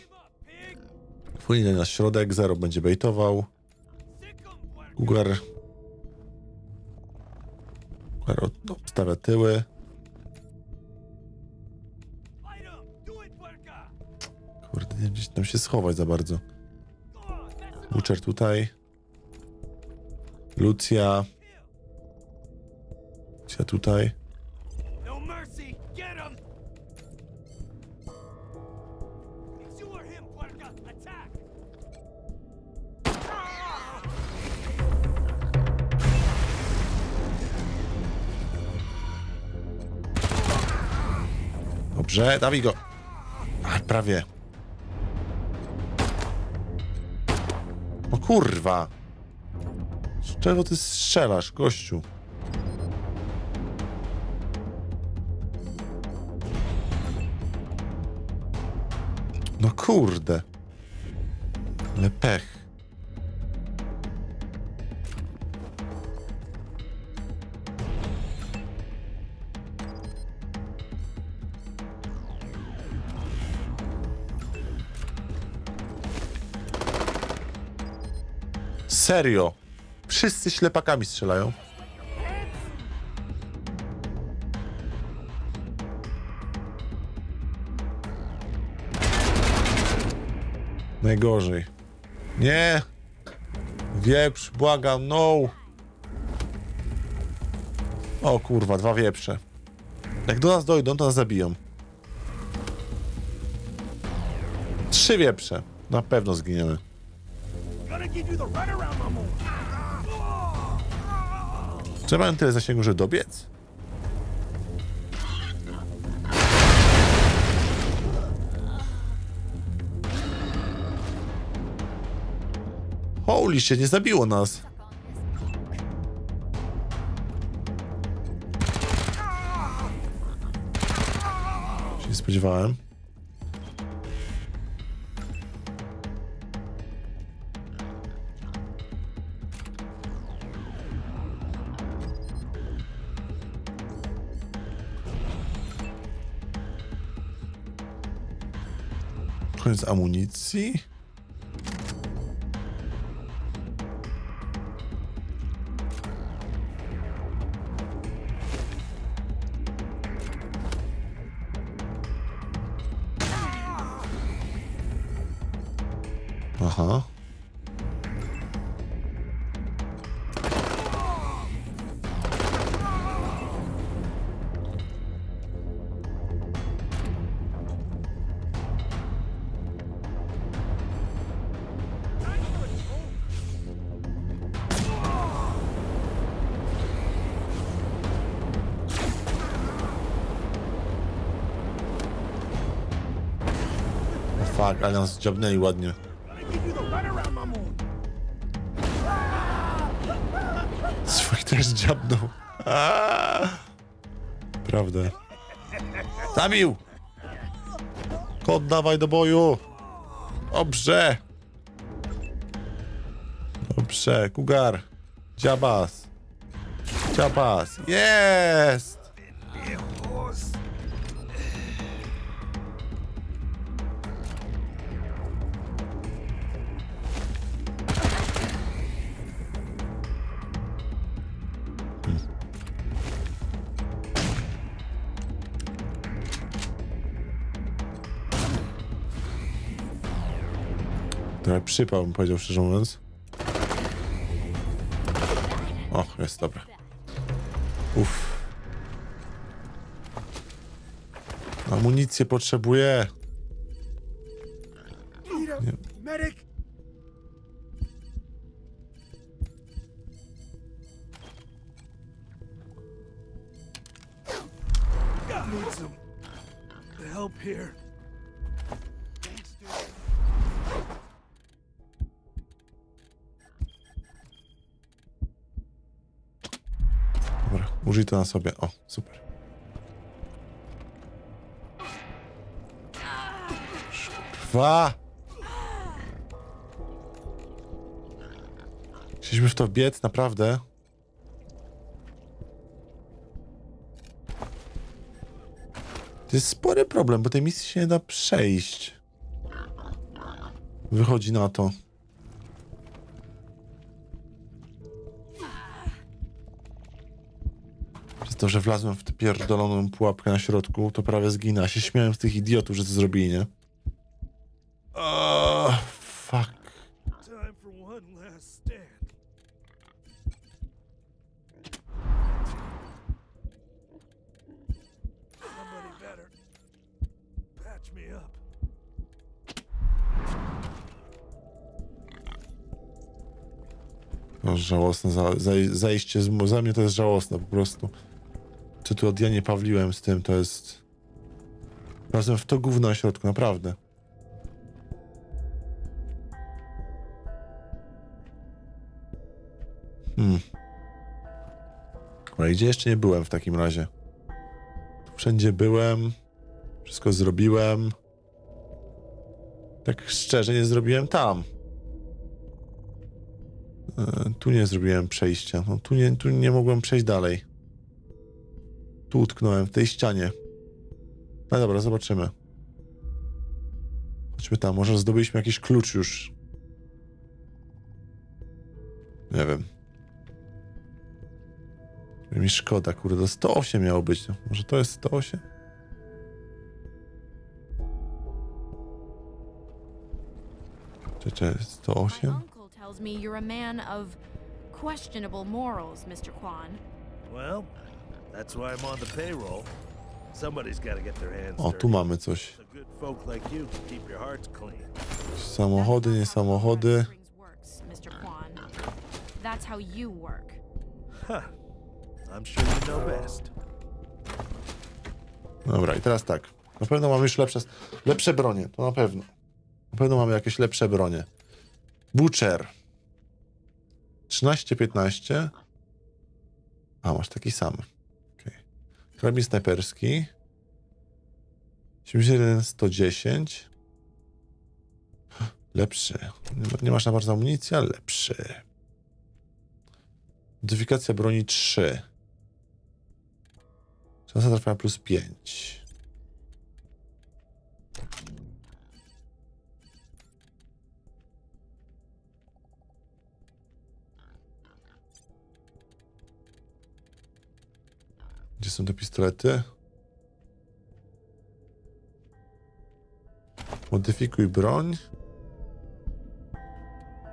Płynie na środek, zero będzie bejtował. Ugar. Ugar obstawia tyły. Kurde, nie gdzieś tam się schować za bardzo. Butcher tutaj. Lucja. Lucja tutaj. Dobrze, dawaj go. A, prawie. O kurwa. Z czego ty strzelasz, gościu? No kurde. Ale pech. Serio. Wszyscy ślepakami strzelają. Najgorzej. Nie! Wieprz, błagam, no! O kurwa, dwa wieprze. Jak do nas dojdą, to nas zabiją. Trzy wieprze. Na pewno zginiemy. Czy mają tyle zasięgu, że dobiec? Holy shit, nie zabiło nas. Się nie spodziewałem. Z amunicji. Aha. Fuck, ale nas dziabnęli ładnie. Swój też dziabnął. Prawda. Zabił! Kot, dawaj do boju! Dobrze! Dobrze, Kugar. Dziabas. Dziabas. Jest! No, przypał, bym powiedział szczerze mówiąc. O, jest dobra. Uff. Amunicję potrzebuję. Medyk. Dobra, użyj to na sobie. O, super. Szkwa! Chcieliśmy w to biec, naprawdę. To jest spory problem, bo tej misji się nie da przejść. Wychodzi na to. Przez to, że wlazłem w tę pierdoloną pułapkę na środku, to prawie zginę. Ja się śmiałem z tych idiotów, że to zrobili, nie? Oh, fuck. Żałosne zajście z... Za mnie to jest żałosne po prostu. Co tu od ja nie pawliłem z tym, to jest... Razem w to gówno na środku, naprawdę. Hmm. Ale gdzie jeszcze nie byłem w takim razie? Wszędzie byłem. Wszystko zrobiłem. Tak szczerze nie zrobiłem tam. Tu nie zrobiłem przejścia. No, tu, nie, tu nie mogłem przejść dalej. Tu utknąłem, w tej ścianie. No dobra, zobaczymy. Chodźmy tam, może zdobyliśmy jakiś klucz już. Nie wiem. Mi szkoda, kurde, to sto osiem miało być. Może to jest sto osiem? Czy, czy sto osiem? Me you're a man of questionable morals, Mister Kwan. Well, that's why I'm on the payroll. Somebody's got to get their hands dirty. O, tu mamy coś. Samochody, nie samochody. Mister Kwan. That's how you work. I'm sure you know best. Dobra, i teraz tak. Na pewno mamy już lepsze lepsze bronie, to na pewno. Na pewno mamy jakieś lepsze bronie. Butcher. trzynaście piętnaście. A, masz taki sam. Okay. Karabin snajperski. osiemdziesiąt jeden sto dziesięć. Lepszy. Nie masz na bardzo amunicji, ale lepszy. Modyfikacja broni trzy. Szansa trafienia plus pięć. Gdzie są te pistolety? Modyfikuj broń.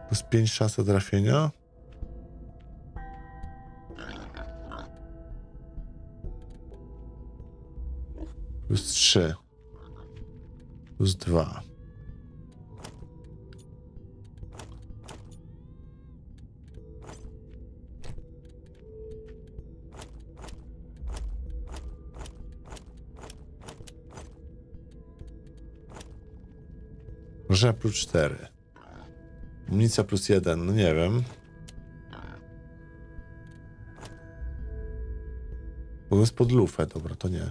Plus pięć szansa trafienia. Plus trzy. Plus dwa. Może plus cztery. Amunicja plus jeden, no nie wiem. Bo jest pod lufę, dobra, to nie.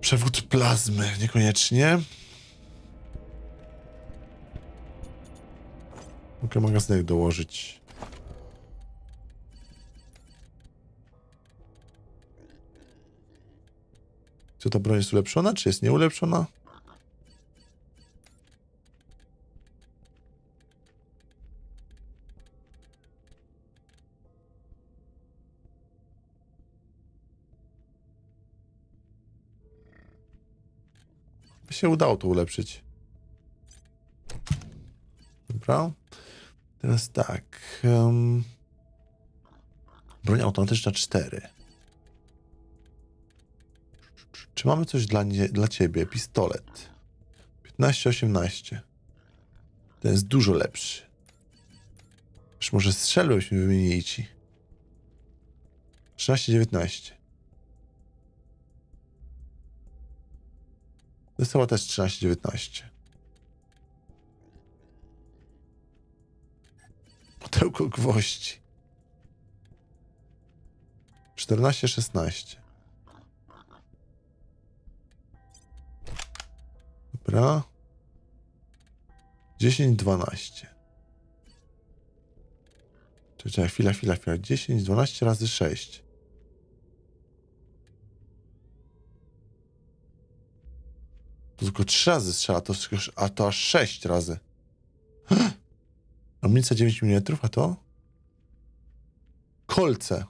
Przewód plazmy, niekoniecznie. Mogę magazynek dołożyć. Czy ta broń jest ulepszona, czy jest nieulepszona? Się udało to ulepszyć. Dobra. Teraz tak. Um, broń automatyczna cztery. Czy mamy coś dla, nie, dla ciebie? Pistolet. piętnaście osiemnaście. Ten jest dużo lepszy. Już może strzelby byśmy wymienili ci. trzynaście dziewiętnaście. To jest chyba też trzynaście dziewiętnaście. Pudełko gwoździ. czternaście szesnaście. Dobra. dziesięć dwanaście. Czekaj, chwila, chwila, chwila. dziesięć dwanaście razy sześć. To tylko trzy razy strzela, to, a to aż sześć razy. Amunicja dziewięć milimetrów, a to? Kolce.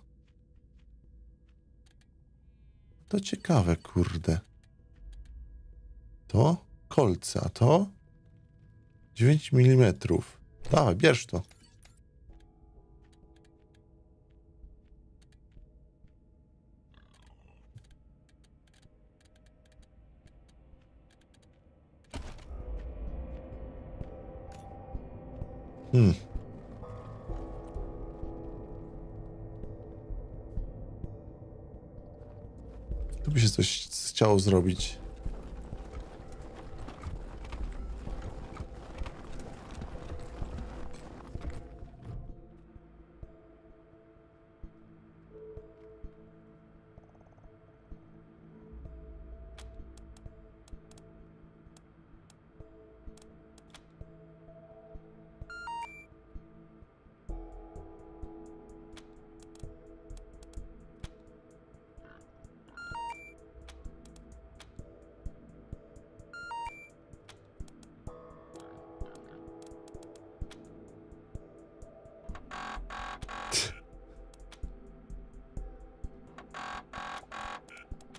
To ciekawe, kurde. To? Kolce, a to? dziewięć milimetrów. Dawaj, bierz to. Hmm. Tu by się coś chciało zrobić.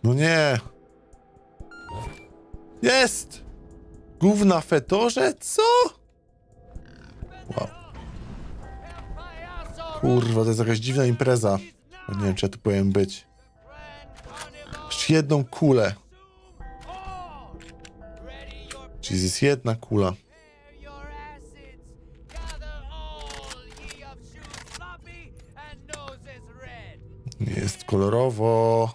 No nie. Jest! Gówna fetorze? Co? Wow. Kurwa, to jest jakaś dziwna impreza. Nie wiem, czy ja tu powinien być. Jeszcze jedną kulę. Czyli jest jedna kula. Jest kolorowo.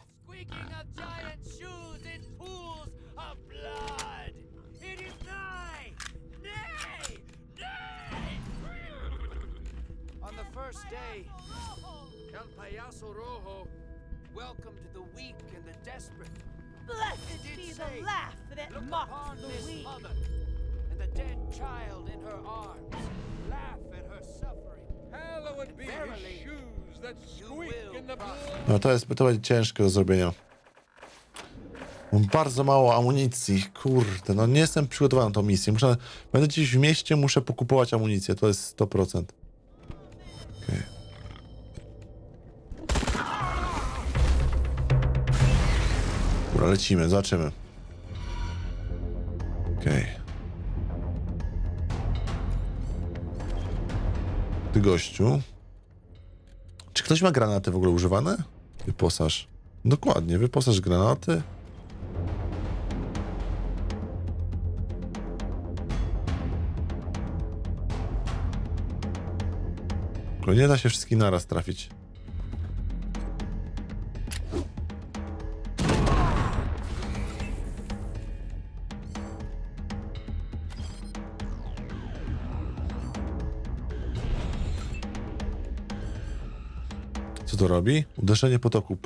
No to jest, to będzie ciężkie do zrobienia. Mam bardzo mało amunicji, kurde, no nie jestem przygotowany na tą misję. Muszę, będę gdzieś w mieście, muszę pokupować amunicję, to jest sto procent. Okay. Dobra, lecimy, zobaczymy. Okej. Okay. Ty gościu. Czy ktoś ma granaty w ogóle używane? Wyposaż. Dokładnie, wyposaż granaty. Tylko nie da się wszystkich naraz trafić. Co robi? Uderzenie potoku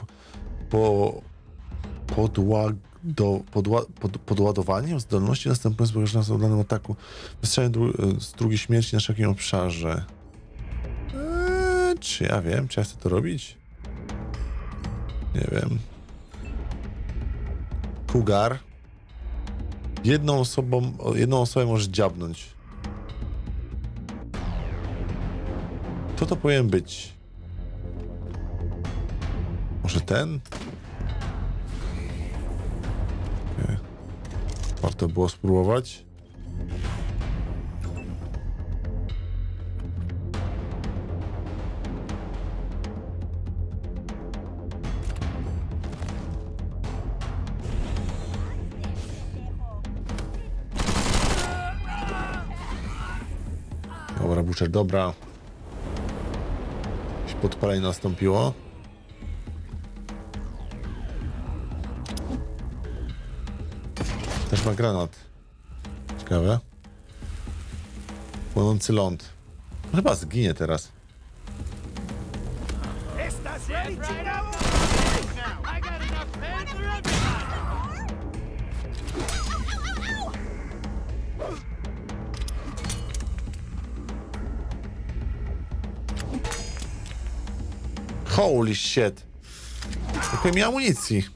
po podłado, podła, pod, podładowaniem zdolności następując z udanym ataku. Wystrzenie dru, z drugiej śmierci na wszelkim obszarze. Eee, czy ja wiem? Czy ja chcę to robić? Nie wiem. Cougar. Jedną osobą, jedną osobę może dziabnąć. Kto to powinien być? Może ten? Okay. Warto było spróbować. Bucher, dobra. Jakieś podpalenie nastąpiło. Też ma granat. Ciekawe. Płonący ląd. Chyba zginie teraz. Holy shit. Jakiej mi amunicji.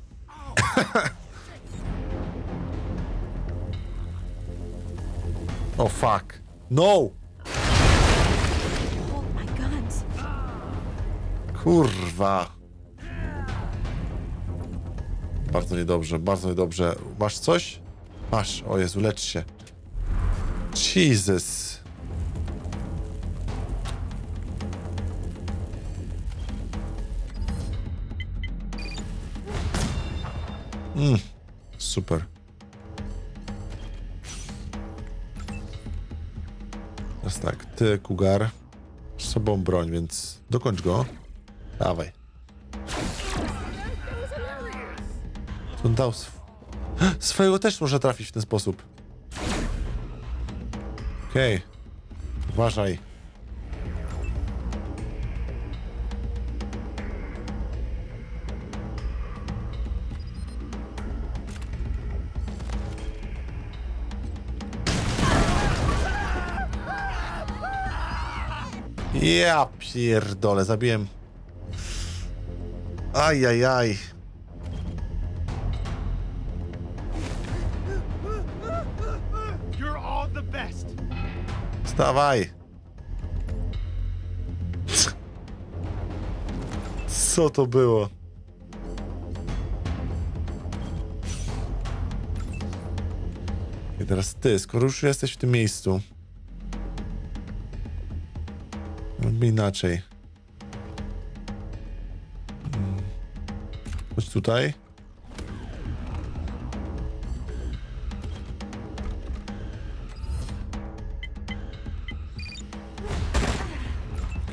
Oh fuck. No. Kurwa. Bardzo niedobrze, bardzo niedobrze. Masz coś? Masz. O Jezu, lecz się. Jesus. Mm, super. Teraz tak, ty, Cougar, z sobą broń, więc dokończ go. Dawaj. On dał sw swojego też może trafić w ten sposób. Okej. Okay. Uważaj. Ja pierdolę, zabiłem. Ajajaj. Aj, aj. Wstawaj. Co to było? I teraz ty, skoro już jesteś w tym miejscu. Robię inaczej. Chodź tutaj.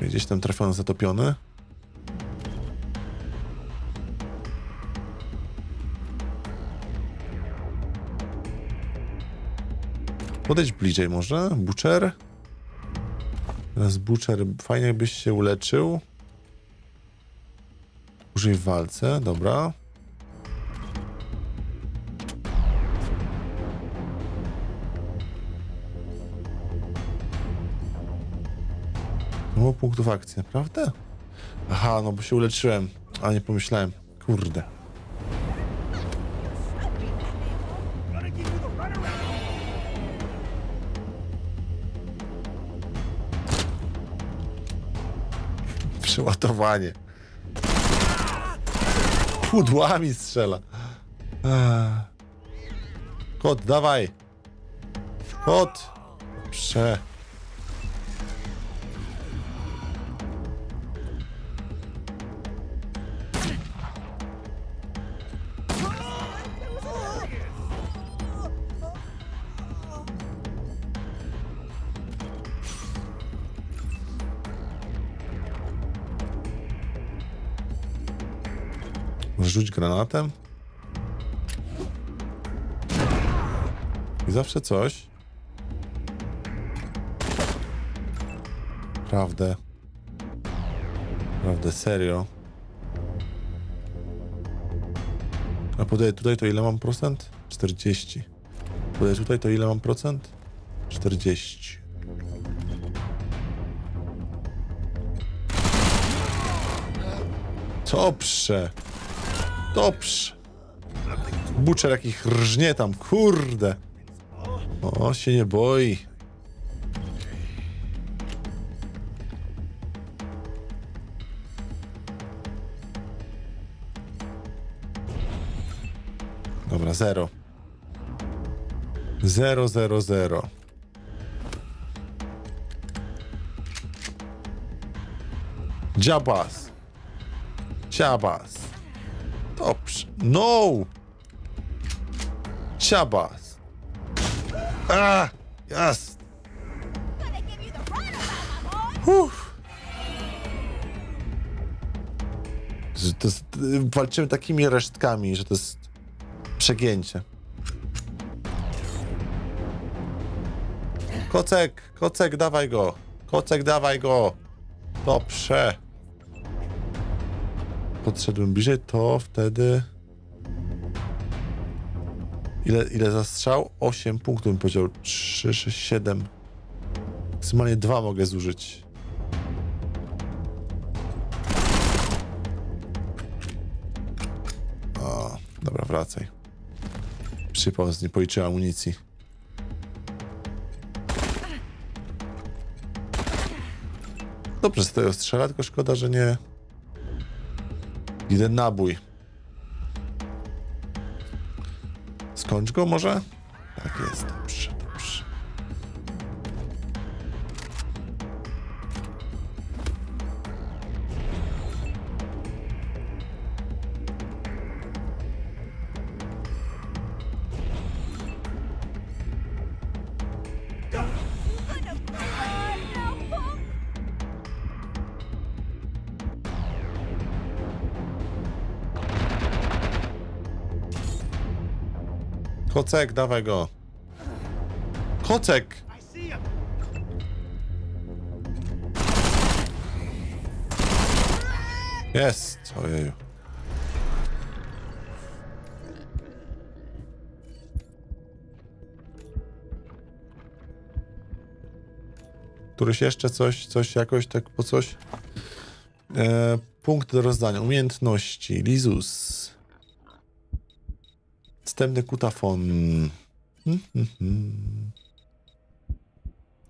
Gdzieś tam trafiony, zatopiony. Podejdź bliżej może, Butcher. Teraz Butcher, fajnie jakbyś się uleczył. Użyj w walce, dobra. Punktów akcji, naprawdę? Aha, no bo się uleczyłem, a nie pomyślałem. Kurde. Przeładowanie. Pudłami strzela. Kot, dawaj. Kot. Prze. Rzuć granatem. I zawsze coś. Prawdę. Prawdę, serio. A podaję tutaj, to ile mam procent? czterdzieści. Podaję tutaj, to ile mam procent? czterdzieści. Dobrze. Dobrze. Butcher jakich rżnie tam, kurde. O, się nie boi. Dobra, zero. Zero, zero, zero. Dziabas. Dziabas. Dobrze. No! Ciabas! A! Yes! Uff. Że to jest, walczymy takimi resztkami, że to jest przegięcie. Kocek, kocek, dawaj go. Kocek, dawaj go. Dobrze. Podszedłem bliżej, to wtedy... Ile, ile zastrzał? osiem punktów bym powiedział. trzy, sześć, siedem. Maksymalnie dwa mogę zużyć. O, dobra, wracaj. Przypomnę, nie policzyłem amunicji. Dobrze z tego strzela, tylko szkoda, że nie... Jeden nabój. Skończ go może? Tak jest, dobrze, dobrze. Kocek, dawaj go. Kocek! Jest! Ojeju. Któryś jeszcze coś, coś jakoś, tak po coś? E, punkt do rozdania. Umiejętności. Lizus. Wstępny kutafon. Hmm, hmm, hmm.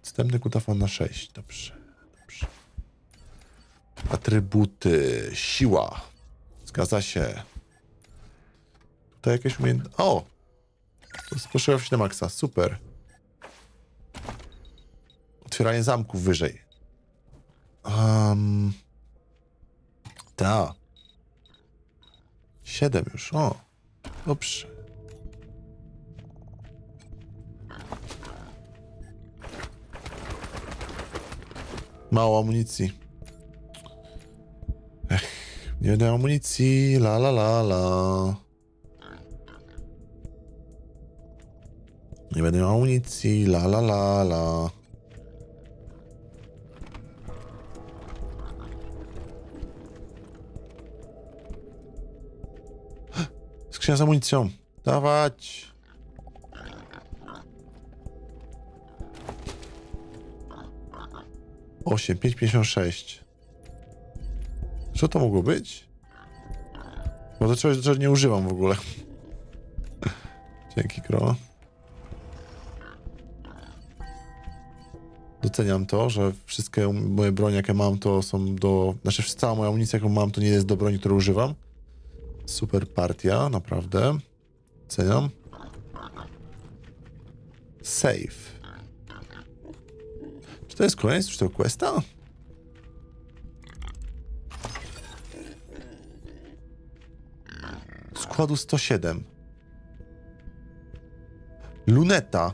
Wstępny kutafon na sześć. Dobrze, dobrze. Atrybuty. Siła. Zgadza się. Tutaj jakieś umiejętności. O! Spłoszyłem się na maksa. Super. Otwieranie zamków wyżej. Um, ta. siedem już. O. Dobrze. Mało amunicji. Ech, nie będę amunicji. La la la la. Nie będę amunicji. La la la la. Skrzynia z amunicją. Dawać. osiem, pięć, pięćdziesiąt sześć. Co to mogło być? Bo to czegoś, czego nie używam w ogóle. Dzięki, Kro. Doceniam to, że wszystkie moje bronie, jakie mam, to są do... Znaczy, cała moja amunicja, jaką mam, to nie jest do broni, którą używam. Super partia, naprawdę. Ceniam. Save. To jest koniec już tego questa? Składu sto siedem. Luneta.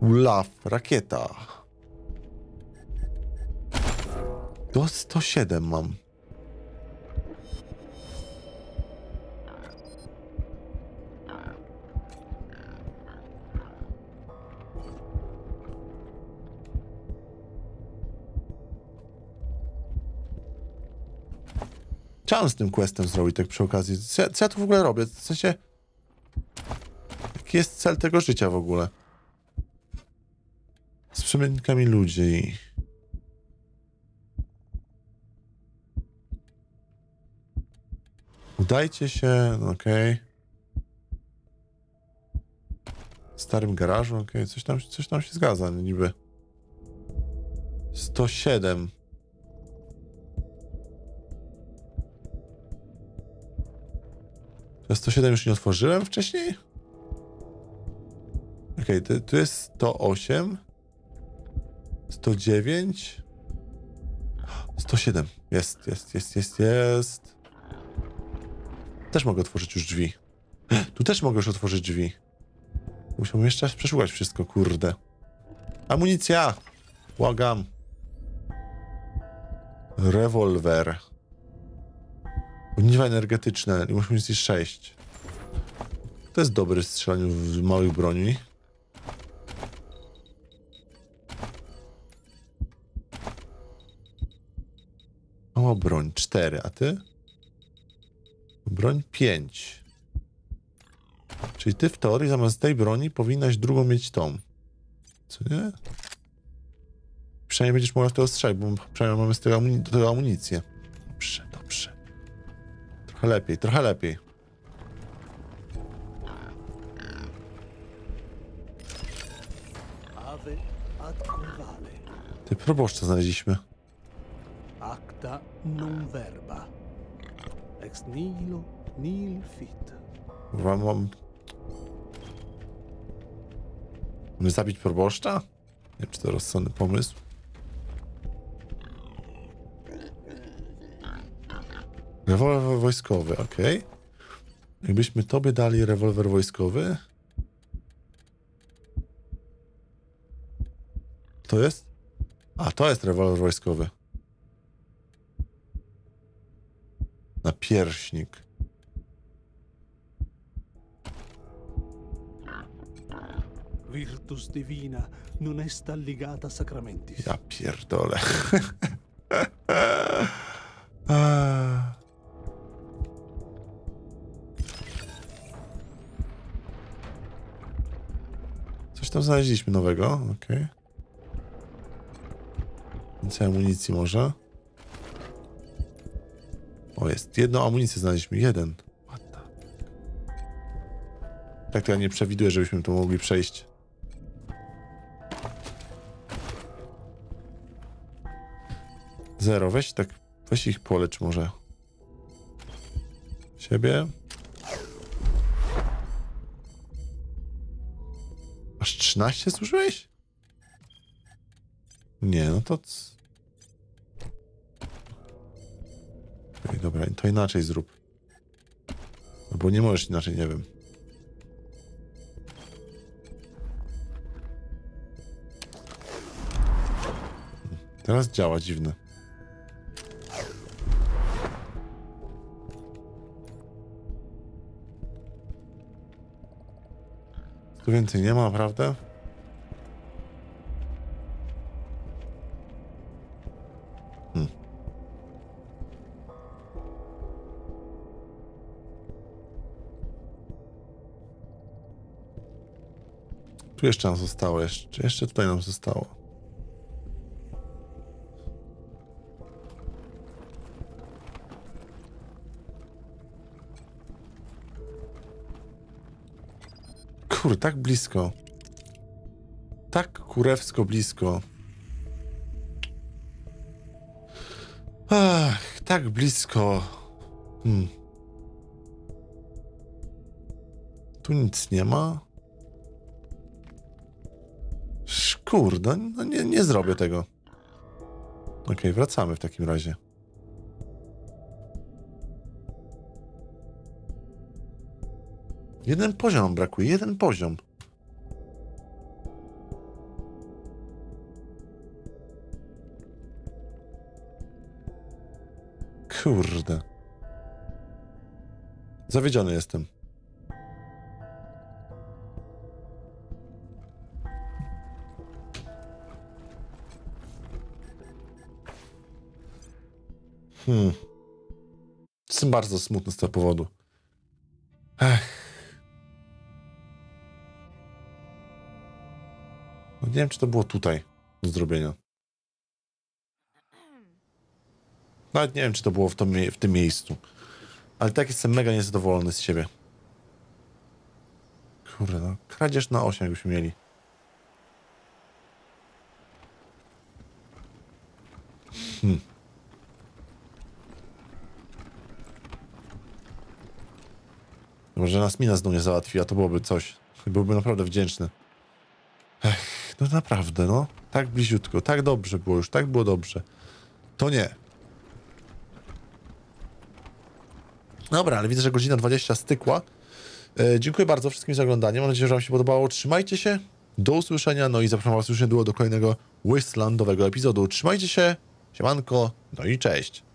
Ulaf, rakieta. Do sto siedem mam. Chciałem z tym questem zrobić, tak przy okazji. Co ja, co ja tu w ogóle robię? W sensie... Jaki jest cel tego życia w ogóle? Z przemytnikami ludzi. Udajcie się, okej. Okay. W starym garażu, okej. Okay. Coś tam, coś tam się zgadza, niby. sto siedem. sto siedem już nie otworzyłem wcześniej? Okej, okay, tu jest sto osiem, sto dziewięć, sto siedem. Jest, jest, jest, jest, jest. Też mogę otworzyć już drzwi. Tu też mogę już otworzyć drzwi. Musiałbym jeszcze przeszukać wszystko, kurde. Amunicja! Błagam. Rewolwer. Ogniwa energetyczne. Musimy mieć sześć. To jest dobry w strzelaniu w małych broni. Mała broń. cztery. A ty? Broń pięć. Czyli ty w teorii zamiast tej broni powinnaś drugą mieć tą. Co nie? Przynajmniej będziesz mogła w to ostrzać, bo przynajmniej mamy z tego, amunic tego amunicję. Dobrze, dobrze. Trochę lepiej, trochę lepiej. Ty proboszcza znaleźliśmy. Acta non verba. Ex nihilo nihil fit. Wam mam... Mamy zabić proboszcza? Nie wiem, czy to rozsądny pomysł. Rewolwer wojskowy, ok. Jakbyśmy tobie dali rewolwer wojskowy... To jest? A, to jest rewolwer wojskowy. Napierśnik. Virtus divina non est alligata sacramentis. Ja pierdolę. Coś tam znaleźliśmy nowego, okej. Okay. Więcej amunicji może. O, jest. Jedną amunicję znaleźliśmy. Jeden. Tak to ja nie przewiduję, żebyśmy to mogli przejść. Zero. Weź tak, weź ich polecz może. Siebie. Aż trzynaście słyszałeś? Nie, no to... Ej, dobra, to inaczej zrób. No bo nie możesz inaczej, nie wiem. Teraz działa dziwne. Tu więcej nie ma, prawda? Hmm. Tu jeszcze nam zostało, jeszcze, jeszcze tutaj nam zostało. Kur, tak blisko. Tak kurewsko blisko. Ach, tak blisko. Hmm. Tu nic nie ma. Kurde, no nie, nie zrobię tego. Okej, okay, wracamy w takim razie. Jeden poziom brakuje, jeden poziom. Kurde. Zawiedziony jestem. Hmm. Jestem bardzo smutny z tego powodu. Ech. Nie wiem, czy to było tutaj do zrobienia. Nawet nie wiem, czy to było w, to, w tym miejscu. Ale tak jestem mega niezadowolony z siebie. Kurde, no. Kradzież na osiem, jakbyśmy mieli. Hmm. Może nas mina znowu nie załatwi, a to byłoby coś. Byłbym naprawdę wdzięczny. Ech. No naprawdę, no. Tak bliziutko, tak dobrze było już, tak było dobrze. To nie. Dobra, ale widzę, że godzina dwudziesta stykła. E, dziękuję bardzo wszystkim za oglądanie. Mam nadzieję, że wam się podobało. Trzymajcie się. Do usłyszenia. No i zapraszam was już niedługo do kolejnego Wastelandowego epizodu. Trzymajcie się. Siemanko. No i cześć.